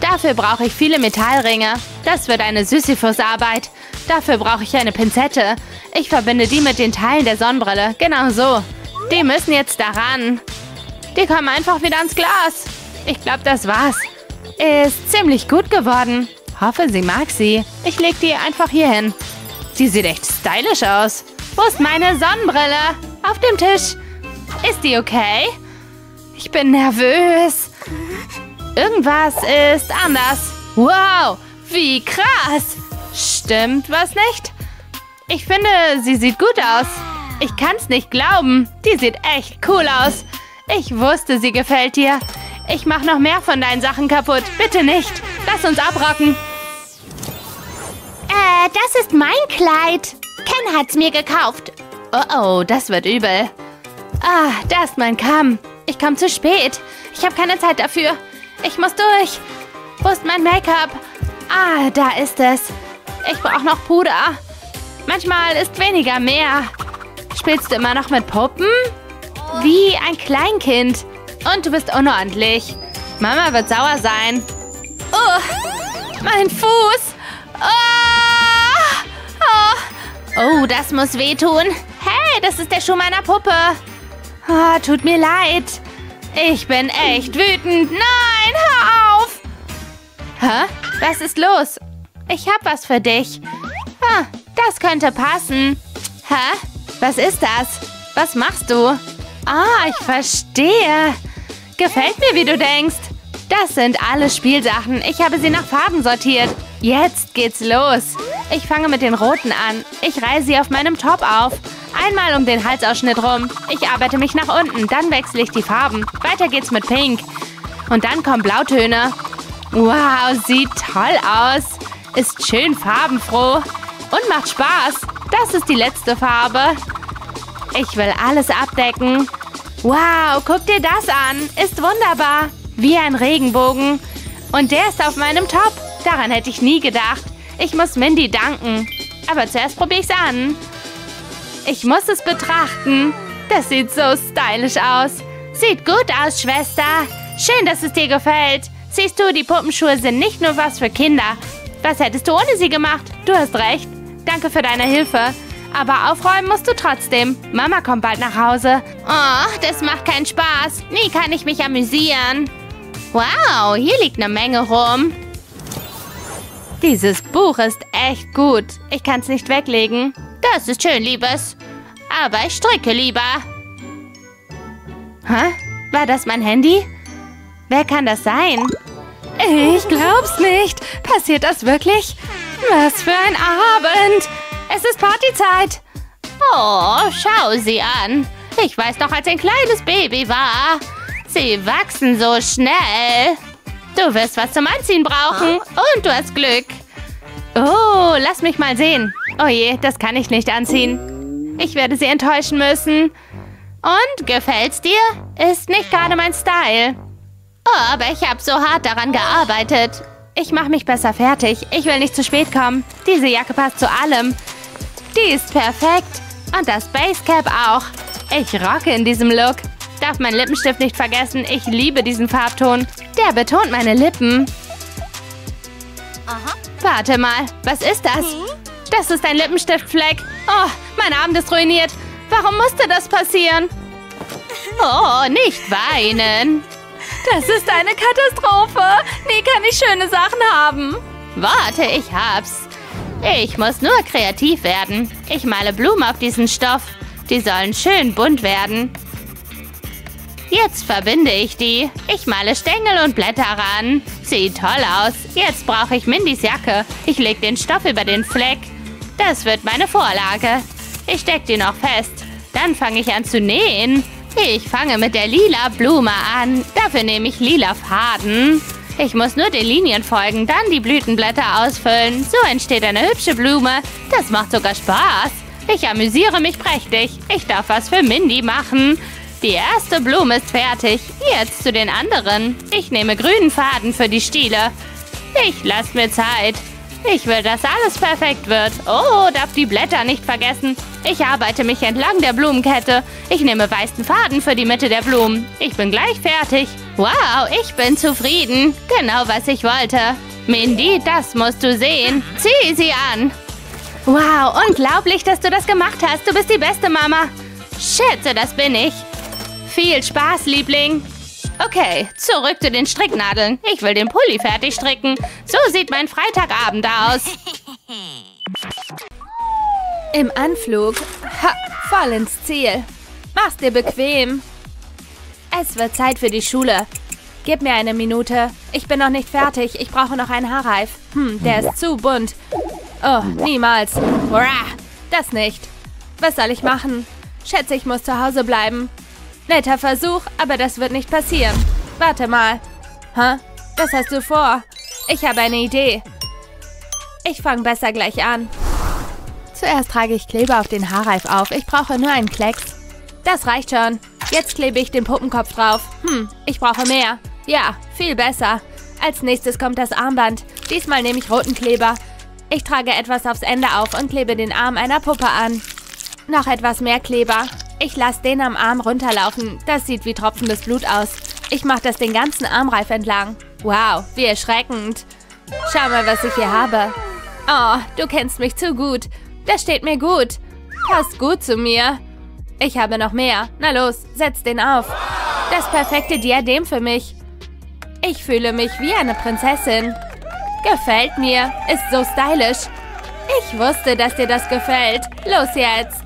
Dafür brauche ich viele Metallringe. Das wird eine Sisyphusarbeit. Dafür brauche ich eine Pinzette. Ich verbinde die mit den Teilen der Sonnenbrille. Genau so. Die müssen jetzt daran. Die kommen einfach wieder ans Glas. Ich glaube, das war's. Ist ziemlich gut geworden. Hoffe, sie mag sie. Ich lege die einfach hier hin. Sie sieht echt stylisch aus. Wo ist meine Sonnenbrille? Auf dem Tisch. Ist die okay? Ich bin nervös. Irgendwas ist anders. Wow, wie krass. Stimmt was nicht? Ich finde, sie sieht gut aus. Ich kann's nicht glauben. Die sieht echt cool aus. Ich wusste, sie gefällt dir. Ich mach noch mehr von deinen Sachen kaputt. Bitte nicht. Lass uns abrocken. Das ist mein Kleid. Ken hat's mir gekauft. Oh, das wird übel. Ah, da ist mein Kamm. Ich komme zu spät. Ich habe keine Zeit dafür. Ich muss durch. Wo ist mein Make-up? Ah, da ist es. Ich brauche noch Puder. Manchmal ist weniger mehr. Spielst du immer noch mit Puppen? Wie ein Kleinkind. Und du bist unordentlich. Mama wird sauer sein. Oh, mein Fuß. Oh, oh. Oh, das muss wehtun. Hey, das ist der Schuh meiner Puppe. Oh, tut mir leid. Ich bin echt wütend. Nein, hör auf! Hä? Was ist los? Ich hab was für dich. Ah, das könnte passen. Hä? Was ist das? Was machst du? Ah, ich verstehe. Gefällt mir, wie du denkst. Das sind alle Spielsachen. Ich habe sie nach Farben sortiert. Jetzt geht's los. Ich fange mit den roten an. Ich reihe sie auf meinem Top auf. Einmal um den Halsausschnitt rum. Ich arbeite mich nach unten, dann wechsle ich die Farben. Weiter geht's mit Pink. Und dann kommen Blautöne. Wow, sieht toll aus. Ist schön farbenfroh. Und macht Spaß. Das ist die letzte Farbe. Ich will alles abdecken. Wow, guck dir das an. Ist wunderbar. Wie ein Regenbogen. Und der ist auf meinem Top. Daran hätte ich nie gedacht. Ich muss Mindy danken. Aber zuerst probiere ich's an. Ich muss es betrachten. Das sieht so stylisch aus. Sieht gut aus, Schwester. Schön, dass es dir gefällt. Siehst du, die Puppenschuhe sind nicht nur was für Kinder. Was hättest du ohne sie gemacht? Du hast recht. Danke für deine Hilfe. Aber aufräumen musst du trotzdem. Mama kommt bald nach Hause. Oh, das macht keinen Spaß. Nie kann ich mich amüsieren. Wow, hier liegt eine Menge rum. Dieses Buch ist echt gut. Ich kann es nicht weglegen. Das ist schön, Liebes. Aber ich stricke lieber. Hä? War das mein Handy? Wer kann das sein? Ich glaub's nicht. Passiert das wirklich? Was für ein Abend. Es ist Partyzeit. Oh, schau sie an. Ich weiß noch, als ein kleines Baby war. Sie wachsen so schnell. Du wirst was zum Anziehen brauchen. Und du hast Glück. Oh, lass mich mal sehen. Oh je, das kann ich nicht anziehen. Ich werde sie enttäuschen müssen. Und, gefällt's dir? Ist nicht gerade mein Style. Oh, aber ich habe so hart daran gearbeitet. Ich mache mich besser fertig. Ich will nicht zu spät kommen. Diese Jacke passt zu allem. Die ist perfekt. Und das Basecap auch. Ich rocke in diesem Look. Darf meinen Lippenstift nicht vergessen. Ich liebe diesen Farbton. Der betont meine Lippen. Aha. Warte mal, was ist das? Das ist ein Lippenstiftfleck. Oh, mein Abend ist ruiniert. Warum musste das passieren? Oh, nicht weinen. Das ist eine Katastrophe. Nie kann ich schöne Sachen haben. Warte, ich hab's. Ich muss nur kreativ werden. Ich male Blumen auf diesen Stoff. Die sollen schön bunt werden. Jetzt verbinde ich die. Ich male Stängel und Blätter ran. Sieht toll aus. Jetzt brauche ich Mindys Jacke. Ich lege den Stoff über den Fleck. Das wird meine Vorlage. Ich stecke die noch fest. Dann fange ich an zu nähen. Ich fange mit der lila Blume an. Dafür nehme ich lila Faden. Ich muss nur den Linien folgen, dann die Blütenblätter ausfüllen. So entsteht eine hübsche Blume. Das macht sogar Spaß. Ich amüsiere mich prächtig. Ich darf was für Mindy machen. Die erste Blume ist fertig. Jetzt zu den anderen. Ich nehme grünen Faden für die Stiele. Ich lasse mir Zeit. Ich will, dass alles perfekt wird. Oh, darf die Blätter nicht vergessen. Ich arbeite mich entlang der Blumenkette. Ich nehme weißen Faden für die Mitte der Blumen. Ich bin gleich fertig. Wow, ich bin zufrieden. Genau, was ich wollte. Mindy, das musst du sehen. Zieh sie an. Wow, unglaublich, dass du das gemacht hast. Du bist die beste Mama. Schätze, das bin ich. Viel Spaß, Liebling. Okay, zurück zu den Stricknadeln. Ich will den Pulli fertig stricken. So sieht mein Freitagabend aus. Im Anflug. Ha, voll ins Ziel. Mach's dir bequem. Es wird Zeit für die Schule. Gib mir eine Minute. Ich bin noch nicht fertig. Ich brauche noch einen Haarreif. Der ist zu bunt. Oh, niemals. Das nicht. Was soll ich machen? Schätze, ich muss zu Hause bleiben. Netter Versuch, aber das wird nicht passieren. Warte mal. Hä? Was hast du vor? Ich habe eine Idee. Ich fange besser gleich an. Zuerst trage ich Kleber auf den Haarreif auf. Ich brauche nur einen Klecks. Das reicht schon. Jetzt klebe ich den Puppenkopf drauf. Ich brauche mehr. Ja, viel besser. Als nächstes kommt das Armband. Diesmal nehme ich roten Kleber. Ich trage etwas aufs Ende auf und klebe den Arm einer Puppe an. Noch etwas mehr Kleber. Ich lasse den am Arm runterlaufen. Das sieht wie tropfendes Blut aus. Ich mache das den ganzen Armreif entlang. Wow, wie erschreckend. Schau mal, was ich hier habe. Oh, du kennst mich zu gut. Das steht mir gut. Passt gut zu mir. Ich habe noch mehr. Na los, setz den auf. Das perfekte Diadem für mich. Ich fühle mich wie eine Prinzessin. Gefällt mir. Ist so stylisch. Ich wusste, dass dir das gefällt. Los jetzt.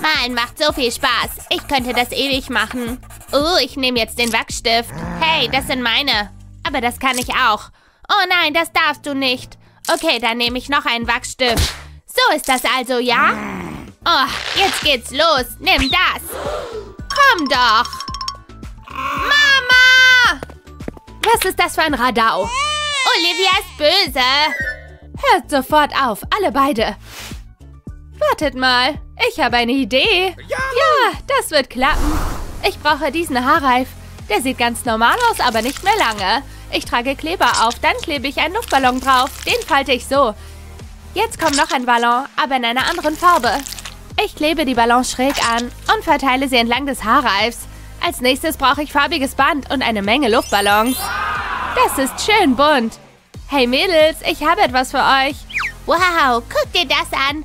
Malen macht so viel Spaß. Ich könnte das ewig machen. Oh, ich nehme jetzt den Wachsstift. Hey, das sind meine. Aber das kann ich auch. Oh nein, das darfst du nicht. Okay, dann nehme ich noch einen Wachsstift. So ist das also, ja? Oh, jetzt geht's los. Nimm das. Komm doch. Mama! Was ist das für ein Radau? Olivia ist böse. Hört sofort auf, alle beide. Wartet mal, ich habe eine Idee. Ja, das wird klappen. Ich brauche diesen Haarreif. Der sieht ganz normal aus, aber nicht mehr lange. Ich trage Kleber auf, dann klebe ich einen Luftballon drauf. Den falte ich so. Jetzt kommt noch ein Ballon, aber in einer anderen Farbe. Ich klebe die Ballons schräg an und verteile sie entlang des Haarreifs. Als nächstes brauche ich farbiges Band und eine Menge Luftballons. Das ist schön bunt. Hey Mädels, ich habe etwas für euch. Wow, guck dir das an.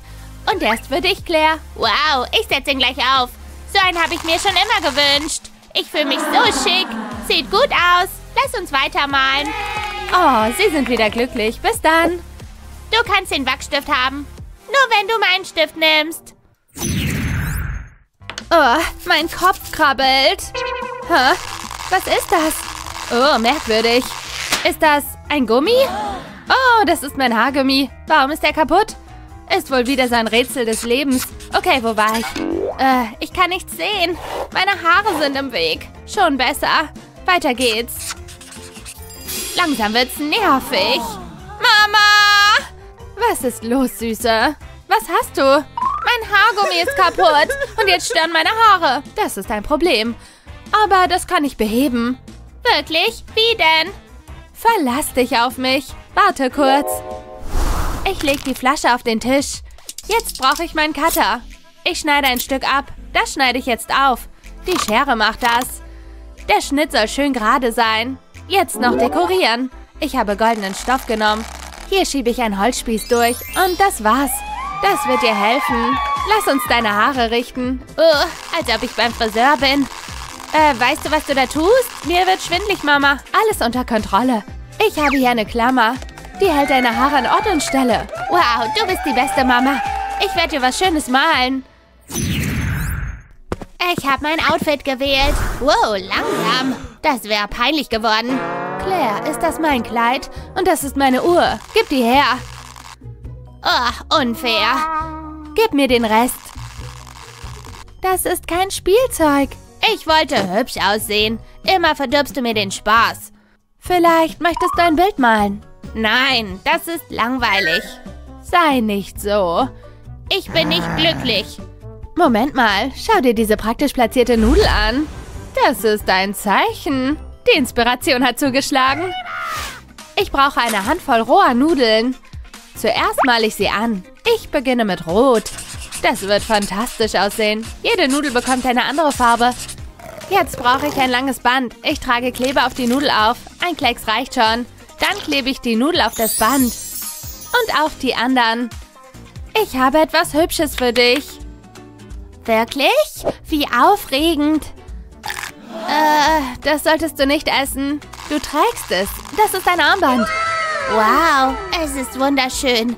Und erst für dich, Claire. Wow, ich setze ihn gleich auf. So einen habe ich mir schon immer gewünscht. Ich fühle mich so schick. Sieht gut aus. Lass uns weitermalen. Oh, sie sind wieder glücklich. Bis dann. Du kannst den Wachsstift haben. Nur wenn du meinen Stift nimmst. Oh, mein Kopf krabbelt. Hä? Was ist das? Oh, merkwürdig. Ist das ein Gummi? Oh, das ist mein Haargummi. Warum ist der kaputt? Ist wohl wieder so ein Rätsel des Lebens. Okay, wo war ich? Ich kann nichts sehen. Meine Haare sind im Weg. Schon besser. Weiter geht's. Langsam wird's nervig. Mama! Was ist los, Süße? Was hast du? Mein Haargummi ist kaputt. Und jetzt stören meine Haare. Das ist ein Problem. Aber das kann ich beheben. Wirklich? Wie denn? Verlass dich auf mich. Warte kurz. Ich lege die Flasche auf den Tisch. Jetzt brauche ich meinen Cutter. Ich schneide ein Stück ab. Das schneide ich jetzt auf. Die Schere macht das. Der Schnitt soll schön gerade sein. Jetzt noch dekorieren. Ich habe goldenen Stoff genommen. Hier schiebe ich einen Holzspieß durch. Und das war's. Das wird dir helfen. Lass uns deine Haare richten. Als ob ich beim Friseur bin. Weißt du, was du da tust? Mir wird schwindlig, Mama. Alles unter Kontrolle. Ich habe hier eine Klammer. Die hält deine Haare an Ort und Stelle. Wow, du bist die beste Mama. Ich werde dir was Schönes malen. Ich habe mein Outfit gewählt. Wow, langsam. Das wäre peinlich geworden. Claire, ist das mein Kleid? Und das ist meine Uhr. Gib die her. Oh, unfair. Gib mir den Rest. Das ist kein Spielzeug. Ich wollte hübsch aussehen. Immer verdirbst du mir den Spaß. Vielleicht möchtest du ein Bild malen. Nein, das ist langweilig. Sei nicht so. Ich bin nicht glücklich. Moment mal, schau dir diese praktisch platzierte Nudel an. Das ist ein Zeichen. Die Inspiration hat zugeschlagen. Ich brauche eine Handvoll roher Nudeln. Zuerst male ich sie an. Ich beginne mit Rot. Das wird fantastisch aussehen. Jede Nudel bekommt eine andere Farbe. Jetzt brauche ich ein langes Band. Ich trage Kleber auf die Nudel auf. Ein Klecks reicht schon. Dann klebe ich die Nudel auf das Band. Und auf die anderen. Ich habe etwas Hübsches für dich. Wirklich? Wie aufregend. Das solltest du nicht essen. Du trägst es. Das ist ein Armband. Wow, es ist wunderschön.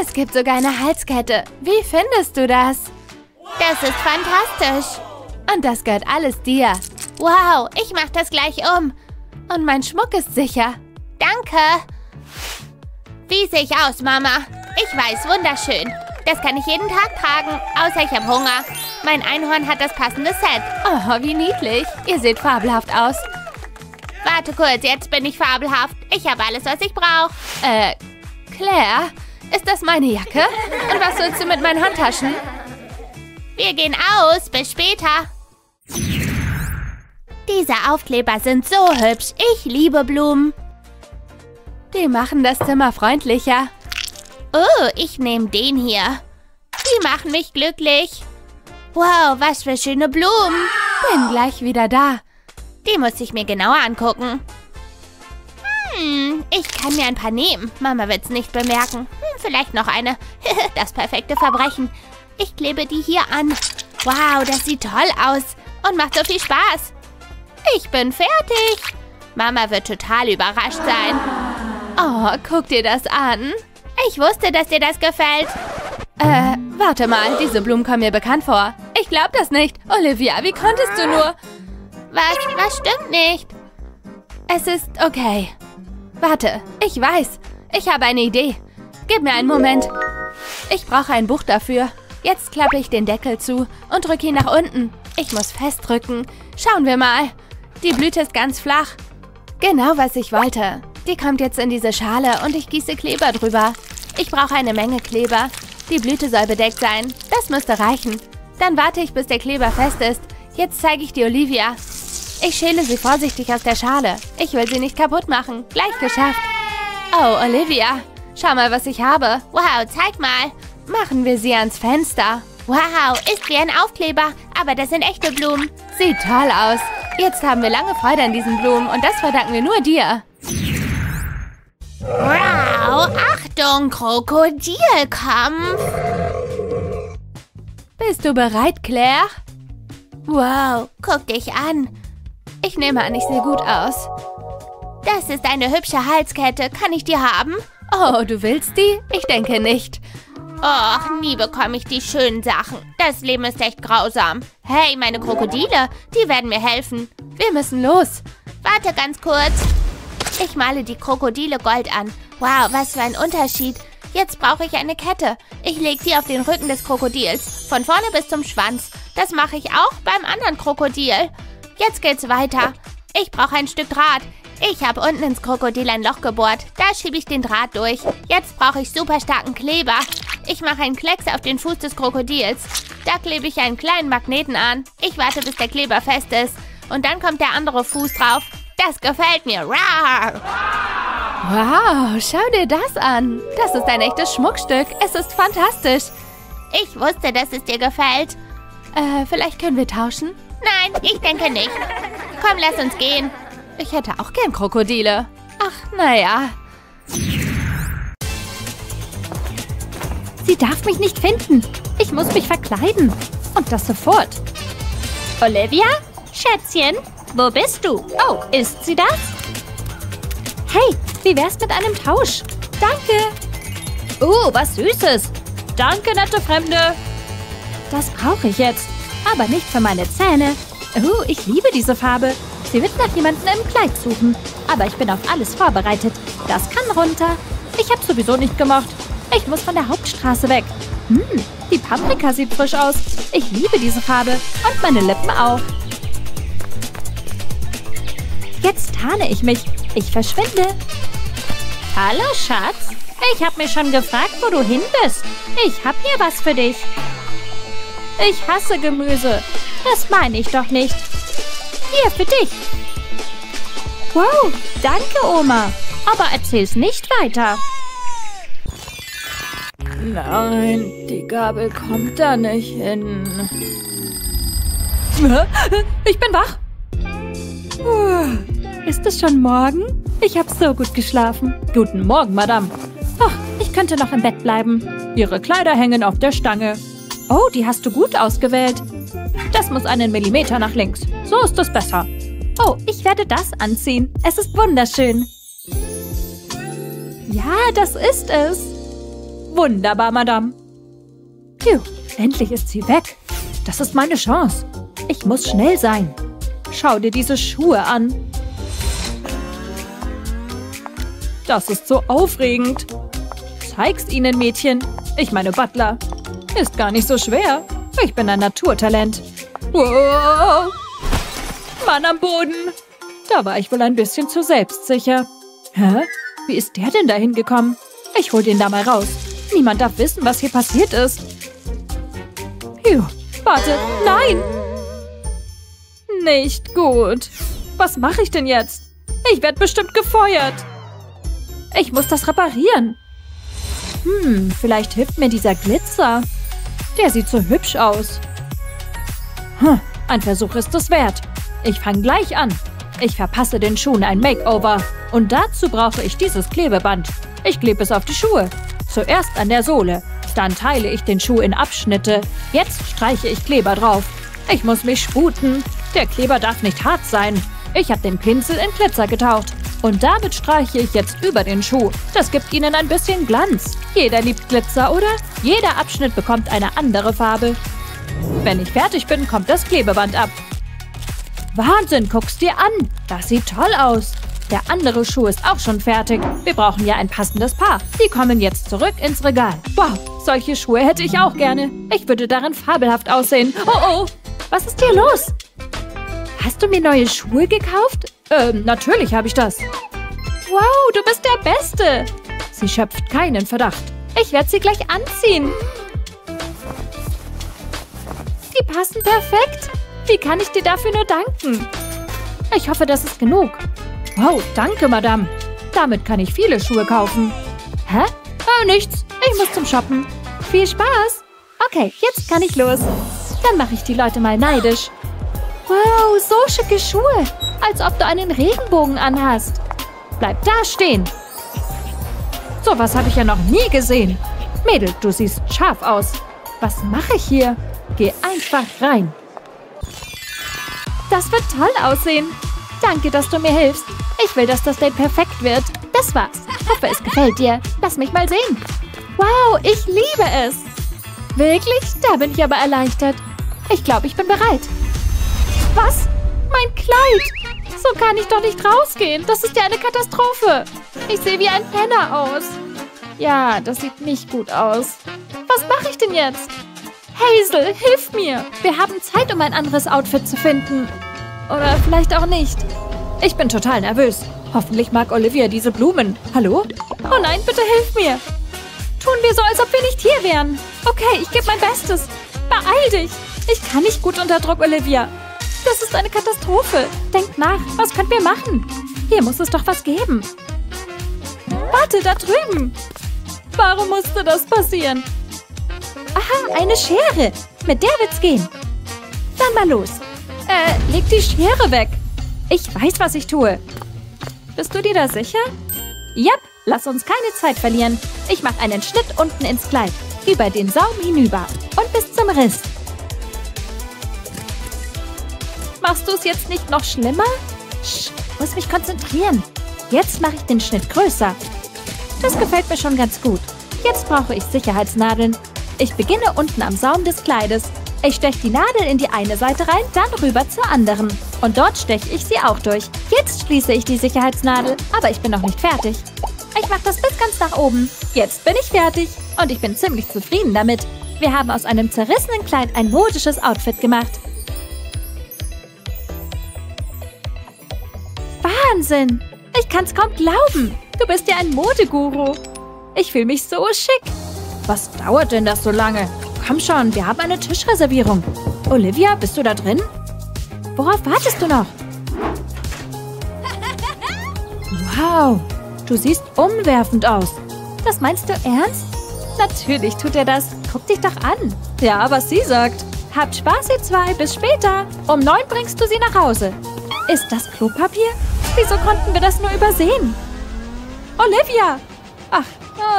Es gibt sogar eine Halskette. Wie findest du das? Das ist fantastisch. Und das gehört alles dir. Wow, ich mache das gleich um. Und mein Schmuck ist sicher. Danke. Wie sehe ich aus, Mama? Ich weiß, wunderschön. Das kann ich jeden Tag tragen, außer ich habe Hunger. Mein Einhorn hat das passende Set. Oh, wie niedlich. Ihr seht fabelhaft aus. Warte kurz, jetzt bin ich fabelhaft. Ich habe alles, was ich brauche. Claire, ist das meine Jacke? Und was willst du mit meinen Handtaschen? Wir gehen aus, bis später. Diese Aufkleber sind so hübsch. Ich liebe Blumen. Die machen das Zimmer freundlicher. Oh, ich nehme den hier. Die machen mich glücklich. Wow, was für schöne Blumen. Bin gleich wieder da. Die muss ich mir genauer angucken. Ich kann mir ein paar nehmen. Mama wird's nicht bemerken. Vielleicht noch eine. Das perfekte Verbrechen. Ich klebe die hier an. Wow, das sieht toll aus. Und macht so viel Spaß. Ich bin fertig. Mama wird total überrascht sein. Oh, guck dir das an. Ich wusste, dass dir das gefällt. Warte mal, diese Blumen kommen mir bekannt vor. Ich glaube das nicht. Olivia, wie konntest du nur? Was stimmt nicht? Es ist okay. Warte, ich weiß. Ich habe eine Idee. Gib mir einen Moment. Ich brauche ein Buch dafür. Jetzt klappe ich den Deckel zu und drücke ihn nach unten. Ich muss festdrücken. Schauen wir mal. Die Blüte ist ganz flach. Genau, was ich wollte. Die kommt jetzt in diese Schale und ich gieße Kleber drüber. Ich brauche eine Menge Kleber. Die Blüte soll bedeckt sein. Das müsste reichen. Dann warte ich, bis der Kleber fest ist. Jetzt zeige ich die Olivia. Ich schäle sie vorsichtig aus der Schale. Ich will sie nicht kaputt machen. Gleich geschafft. Oh, Olivia. Schau mal, was ich habe. Wow, zeig mal. Machen wir sie ans Fenster. Wow, ist wie ein Aufkleber. Aber das sind echte Blumen. Sieht toll aus. Jetzt haben wir lange Freude an diesen Blumen. Und das verdanken wir nur dir. Wow, Achtung, Krokodilkampf. Bist du bereit, Claire? Wow, guck dich an. Ich nehme an, ich sehe gut aus. Das ist eine hübsche Halskette. Kann ich die haben? Oh, du willst die? Ich denke nicht. Och, nie bekomme ich die schönen Sachen. Das Leben ist echt grausam. Hey, meine Krokodile, die werden mir helfen. Wir müssen los. Warte ganz kurz. Ich male die Krokodile gold an. Wow, was für ein Unterschied. Jetzt brauche ich eine Kette. Ich lege die auf den Rücken des Krokodils. Von vorne bis zum Schwanz. Das mache ich auch beim anderen Krokodil. Jetzt geht's weiter. Ich brauche ein Stück Draht. Ich habe unten ins Krokodil ein Loch gebohrt. Da schiebe ich den Draht durch. Jetzt brauche ich super starken Kleber. Ich mache einen Klecks auf den Fuß des Krokodils. Da klebe ich einen kleinen Magneten an. Ich warte, bis der Kleber fest ist. Und dann kommt der andere Fuß drauf. Das gefällt mir. Rawr. Wow, schau dir das an. Das ist ein echtes Schmuckstück. Es ist fantastisch. Ich wusste, dass es dir gefällt. Vielleicht können wir tauschen? Nein, ich denke nicht. Komm, lass uns gehen. Ich hätte auch gern Krokodile. Ach, naja. Sie darf mich nicht finden. Ich muss mich verkleiden. Und das sofort. Olivia? Schätzchen? Wo bist du? Oh, ist sie das? Hey, wie wär's mit einem Tausch? Danke. Oh, was Süßes. Danke, nette Fremde. Das brauche ich jetzt. Aber nicht für meine Zähne. Oh, ich liebe diese Farbe. Sie wird nach jemandem im Kleid suchen. Aber ich bin auf alles vorbereitet. Das kann runter. Ich hab's sowieso nicht gemocht. Ich muss von der Hauptstraße weg. Die Paprika sieht frisch aus. Ich liebe diese Farbe. Und meine Lippen auch. Jetzt tarne ich mich. Ich verschwinde. Hallo, Schatz. Ich habe mich schon gefragt, wo du hin bist. Ich habe hier was für dich. Ich hasse Gemüse. Das meine ich doch nicht. Hier, für dich. Wow, danke, Oma. Aber erzähl's nicht weiter. Nein, die Gabel kommt da nicht hin. Ich bin wach. Ist es schon morgen? Ich habe so gut geschlafen. Guten Morgen, Madame. Ach, ich könnte noch im Bett bleiben. Ihre Kleider hängen auf der Stange. Oh, die hast du gut ausgewählt. Das muss einen Millimeter nach links. So ist es besser. Oh, ich werde das anziehen. Es ist wunderschön. Ja, das ist es. Wunderbar, Madame. Phew, endlich ist sie weg. Das ist meine Chance. Ich muss schnell sein. Schau dir diese Schuhe an. Das ist so aufregend. Zeig's ihnen, Mädchen. Ich meine Butler. Ist gar nicht so schwer. Ich bin ein Naturtalent. Whoa. Mann am Boden. Da war ich wohl ein bisschen zu selbstsicher. Hä? Wie ist der denn da hingekommen? Ich hol den da mal raus. Niemand darf wissen, was hier passiert ist. Phew. Warte. Nein! Nicht gut. Was mache ich denn jetzt? Ich werde bestimmt gefeuert. Ich muss das reparieren. Hm, vielleicht hilft mir dieser Glitzer. Der sieht so hübsch aus. Hm, ein Versuch ist es wert. Ich fange gleich an. Ich verpasse den Schuhen ein Makeover. Und dazu brauche ich dieses Klebeband. Ich klebe es auf die Schuhe. Zuerst an der Sohle. Dann teile ich den Schuh in Abschnitte. Jetzt streiche ich Kleber drauf. Ich muss mich sputen. Der Kleber darf nicht hart sein. Ich habe den Pinsel in Glitzer getaucht. Und damit streiche ich jetzt über den Schuh. Das gibt ihnen ein bisschen Glanz. Jeder liebt Glitzer, oder? Jeder Abschnitt bekommt eine andere Farbe. Wenn ich fertig bin, kommt das Klebeband ab. Wahnsinn, guck's dir an. Das sieht toll aus. Der andere Schuh ist auch schon fertig. Wir brauchen ja ein passendes Paar. Die kommen jetzt zurück ins Regal. Wow, solche Schuhe hätte ich auch gerne. Ich würde darin fabelhaft aussehen. Oh, oh, was ist hier los? Hast du mir neue Schuhe gekauft? Natürlich habe ich das. Wow, du bist der Beste. Sie schöpft keinen Verdacht. Ich werde sie gleich anziehen. Die passen perfekt. Wie kann ich dir dafür nur danken? Ich hoffe, das ist genug. Wow, danke, Madame. Damit kann ich viele Schuhe kaufen. Hä? Oh, nichts. Ich muss zum Shoppen. Viel Spaß. Okay, jetzt kann ich los. Dann mache ich die Leute mal neidisch. Wow, so schicke Schuhe. Als ob du einen Regenbogen anhast. Bleib da stehen. So was habe ich ja noch nie gesehen. Mädel, du siehst scharf aus. Was mache ich hier? Geh einfach rein. Das wird toll aussehen. Danke, dass du mir hilfst. Ich will, dass das Date perfekt wird. Das war's. Hoffe, es gefällt dir. Lass mich mal sehen. Wow, ich liebe es. Wirklich? Da bin ich aber erleichtert. Ich glaube, ich bin bereit. Was? Mein Kleid! So kann ich doch nicht rausgehen. Das ist ja eine Katastrophe. Ich sehe wie ein Penner aus. Ja, das sieht nicht gut aus. Was mache ich denn jetzt? Hazel, hilf mir! Wir haben Zeit, um ein anderes Outfit zu finden. Oder vielleicht auch nicht. Ich bin total nervös. Hoffentlich mag Olivia diese Blumen. Hallo? Oh nein, bitte hilf mir! Tun wir so, als ob wir nicht hier wären. Okay, ich gebe mein Bestes. Beeil dich! Ich kann nicht gut unter Druck, Olivia. Das ist eine Katastrophe. Denkt nach, was können wir machen? Hier muss es doch was geben. Warte, da drüben. Warum musste das passieren? Aha, eine Schere. Mit der wird's gehen. Dann mal los. Leg die Schere weg. Ich weiß, was ich tue. Bist du dir da sicher? Jep, lass uns keine Zeit verlieren. Ich mache einen Schnitt unten ins Kleid. Über den Saum hinüber. Und bis zum Riss. Machst du es jetzt nicht noch schlimmer? Sch, muss mich konzentrieren. Jetzt mache ich den Schnitt größer. Das gefällt mir schon ganz gut. Jetzt brauche ich Sicherheitsnadeln. Ich beginne unten am Saum des Kleides. Ich steche die Nadel in die eine Seite rein, dann rüber zur anderen. Und dort steche ich sie auch durch. Jetzt schließe ich die Sicherheitsnadel, aber ich bin noch nicht fertig. Ich mache das bis ganz nach oben. Jetzt bin ich fertig und ich bin ziemlich zufrieden damit. Wir haben aus einem zerrissenen Kleid ein modisches Outfit gemacht. Wahnsinn! Ich kann's kaum glauben. Du bist ja ein Modeguru. Ich fühle mich so schick. Was dauert denn das so lange? Komm schon, wir haben eine Tischreservierung. Olivia, bist du da drin? Worauf wartest du noch? Wow, Du siehst umwerfend aus. Das meinst du ernst? Natürlich tut er das. Guck dich doch an. Ja, was sie sagt. Habt Spaß, ihr zwei. Bis später. Um 9 bringst du sie nach Hause. Ist das Klopapier? Wieso konnten wir das nur übersehen? Olivia! Ach,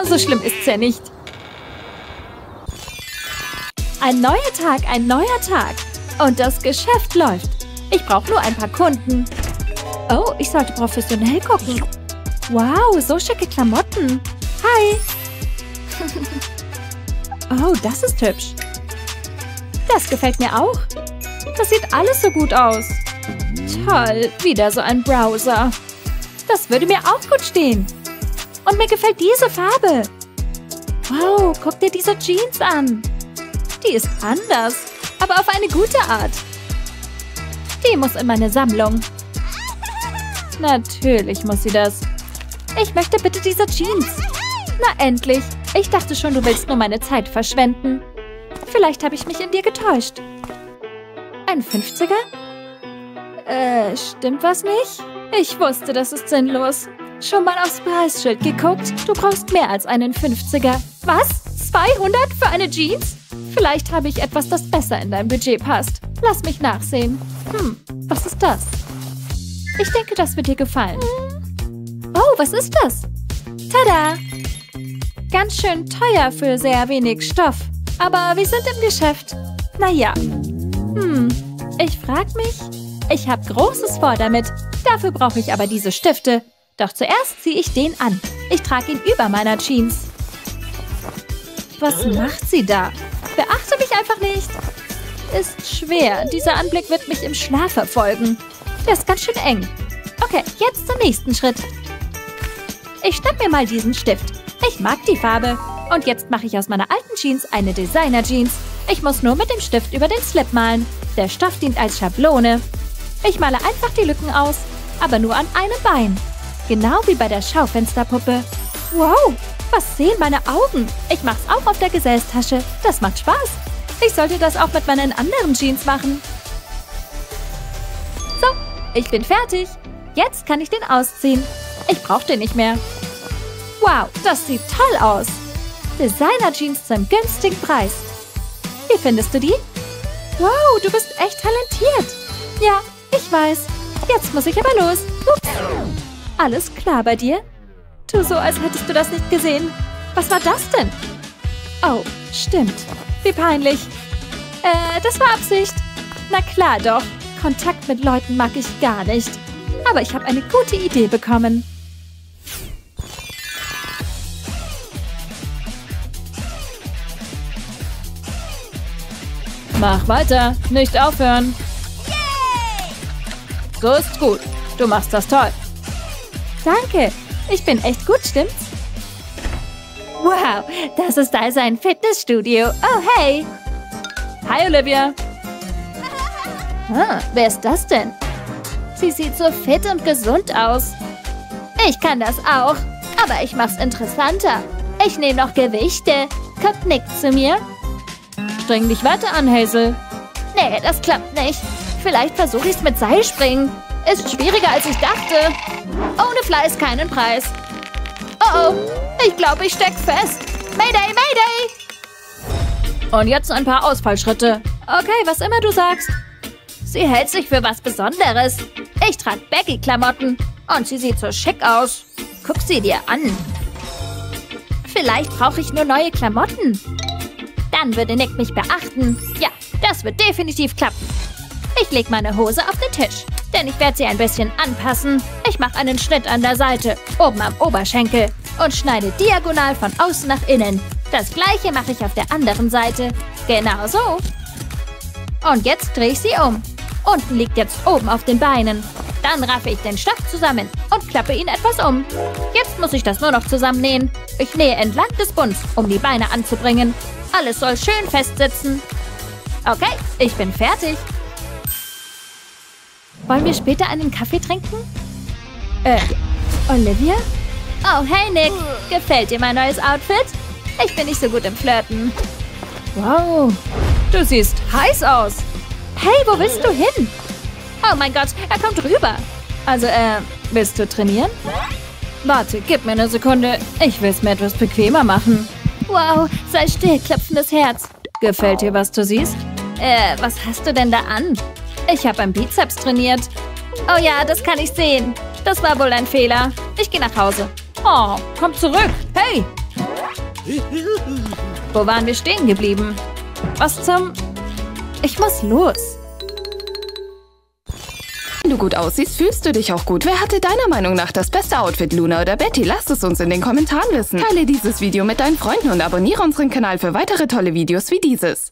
so schlimm ist's ja nicht. Ein neuer Tag, ein neuer Tag. Und das Geschäft läuft. Ich brauche nur ein paar Kunden. Oh, ich sollte professionell gucken. Wow, so schicke Klamotten. Hi. Oh, das ist hübsch. Das gefällt mir auch. Das sieht alles so gut aus. Toll, wieder so ein Browser. Das würde mir auch gut stehen. Und mir gefällt diese Farbe. Wow, guck dir diese Jeans an. Die ist anders, aber auf eine gute Art. Die muss in meine Sammlung. Natürlich muss sie das. Ich möchte bitte diese Jeans. Na endlich. Ich dachte schon, du willst nur meine Zeit verschwenden. Vielleicht habe ich mich in dir getäuscht. Ein 50er? Stimmt was nicht? Ich wusste, das ist sinnlos. Schon mal aufs Preisschild geguckt? Du brauchst mehr als einen 50er. Was? 200 für eine Jeans? Vielleicht habe ich etwas, das besser in dein Budget passt. Lass mich nachsehen. Was ist das? Ich denke, das wird dir gefallen. Oh, was ist das? Tada! Ganz schön teuer für sehr wenig Stoff. Aber wir sind im Geschäft. Naja. Ich frag mich. Ich habe Großes vor damit. Dafür brauche ich aber diese Stifte. Doch zuerst ziehe ich den an. Ich trage ihn über meiner Jeans. Was macht sie da? Beachte mich einfach nicht. Ist schwer. Dieser Anblick wird mich im Schlaf verfolgen. Der ist ganz schön eng. Okay, jetzt zum nächsten Schritt. Ich schnapp mir mal diesen Stift. Ich mag die Farbe. Und jetzt mache ich aus meiner alten Jeans eine Designer-Jeans. Ich muss nur mit dem Stift über den Slip malen. Der Stoff dient als Schablone. Ich male einfach die Lücken aus, aber nur an einem Bein. Genau wie bei der Schaufensterpuppe. Wow, was sehen meine Augen? Ich mache es auch auf der Gesäßtasche. Das macht Spaß. Ich sollte das auch mit meinen anderen Jeans machen. So, ich bin fertig. Jetzt kann ich den ausziehen. Ich brauche den nicht mehr. Wow, das sieht toll aus. Designer-Jeans zu einem günstigen Preis. Wie findest du die? Wow, du bist echt talentiert. Ja, ich weiß. Jetzt muss ich aber los. Ups. Alles klar bei dir? Tu so, als hättest du das nicht gesehen. Was war das denn? Oh, stimmt. Wie peinlich. Das war Absicht. Na klar doch. Kontakt mit Leuten mag ich gar nicht. Aber ich habe eine gute Idee bekommen. Mach weiter, nicht aufhören. Yay! So ist's gut. Du machst das toll. Danke, ich bin echt gut, stimmt's? Wow, das ist also ein Fitnessstudio. Oh, hey. Hi, Olivia. Wer ist das denn? Sie sieht so fit und gesund aus. Ich kann das auch, aber ich mach's interessanter. Ich nehme noch Gewichte. Kommt Nick zu mir? Streng dich weiter an, Hazel. Nee, das klappt nicht. Vielleicht versuche ich es mit Seilspringen. Ist schwieriger, als ich dachte. Ohne Fleiß keinen Preis. Oh, ich glaube, ich steck fest. Mayday, Mayday! Und jetzt ein paar Ausfallschritte. Okay, was immer du sagst. Sie hält sich für was Besonderes. Ich trage Baggy-Klamotten. Und sie sieht so schick aus. Guck sie dir an. Vielleicht brauche ich nur neue Klamotten. Dann würde Nick mich beachten. Ja, das wird definitiv klappen. Ich lege meine Hose auf den Tisch, denn ich werde sie ein bisschen anpassen. Ich mache einen Schnitt an der Seite, oben am Oberschenkel und schneide diagonal von außen nach innen. Das gleiche mache ich auf der anderen Seite. Genau so. Und jetzt drehe ich sie um. Unten liegt jetzt oben auf den Beinen. Dann raffe ich den Stoff zusammen und klappe ihn etwas um. Jetzt muss ich das nur noch zusammennähen. Ich nähe entlang des Bunds, um die Beine anzubringen. Alles soll schön festsitzen. Okay, ich bin fertig. Wollen wir später einen Kaffee trinken? Olivia? Oh, hey Nick. Gefällt dir mein neues Outfit? Ich bin nicht so gut im Flirten. Wow, du siehst heiß aus. Hey, wo willst du hin? Oh mein Gott, er kommt rüber. Also, willst du trainieren? Warte, gib mir eine Sekunde. Ich will es mir etwas bequemer machen. Wow, sei still, klopfendes Herz. Gefällt dir, was du siehst? Was hast du denn da an? Ich habe einen Bizeps trainiert. Oh ja, das kann ich sehen. Das war wohl ein Fehler. Ich gehe nach Hause. Oh, komm zurück. Hey! Wo waren wir stehen geblieben? Was zum... Ich muss los. Wenn du gut aussiehst, fühlst du dich auch gut. Wer hatte deiner Meinung nach das beste Outfit, Luna oder Betty? Lasst es uns in den Kommentaren wissen. Teile dieses Video mit deinen Freunden und abonniere unseren Kanal für weitere tolle Videos wie dieses.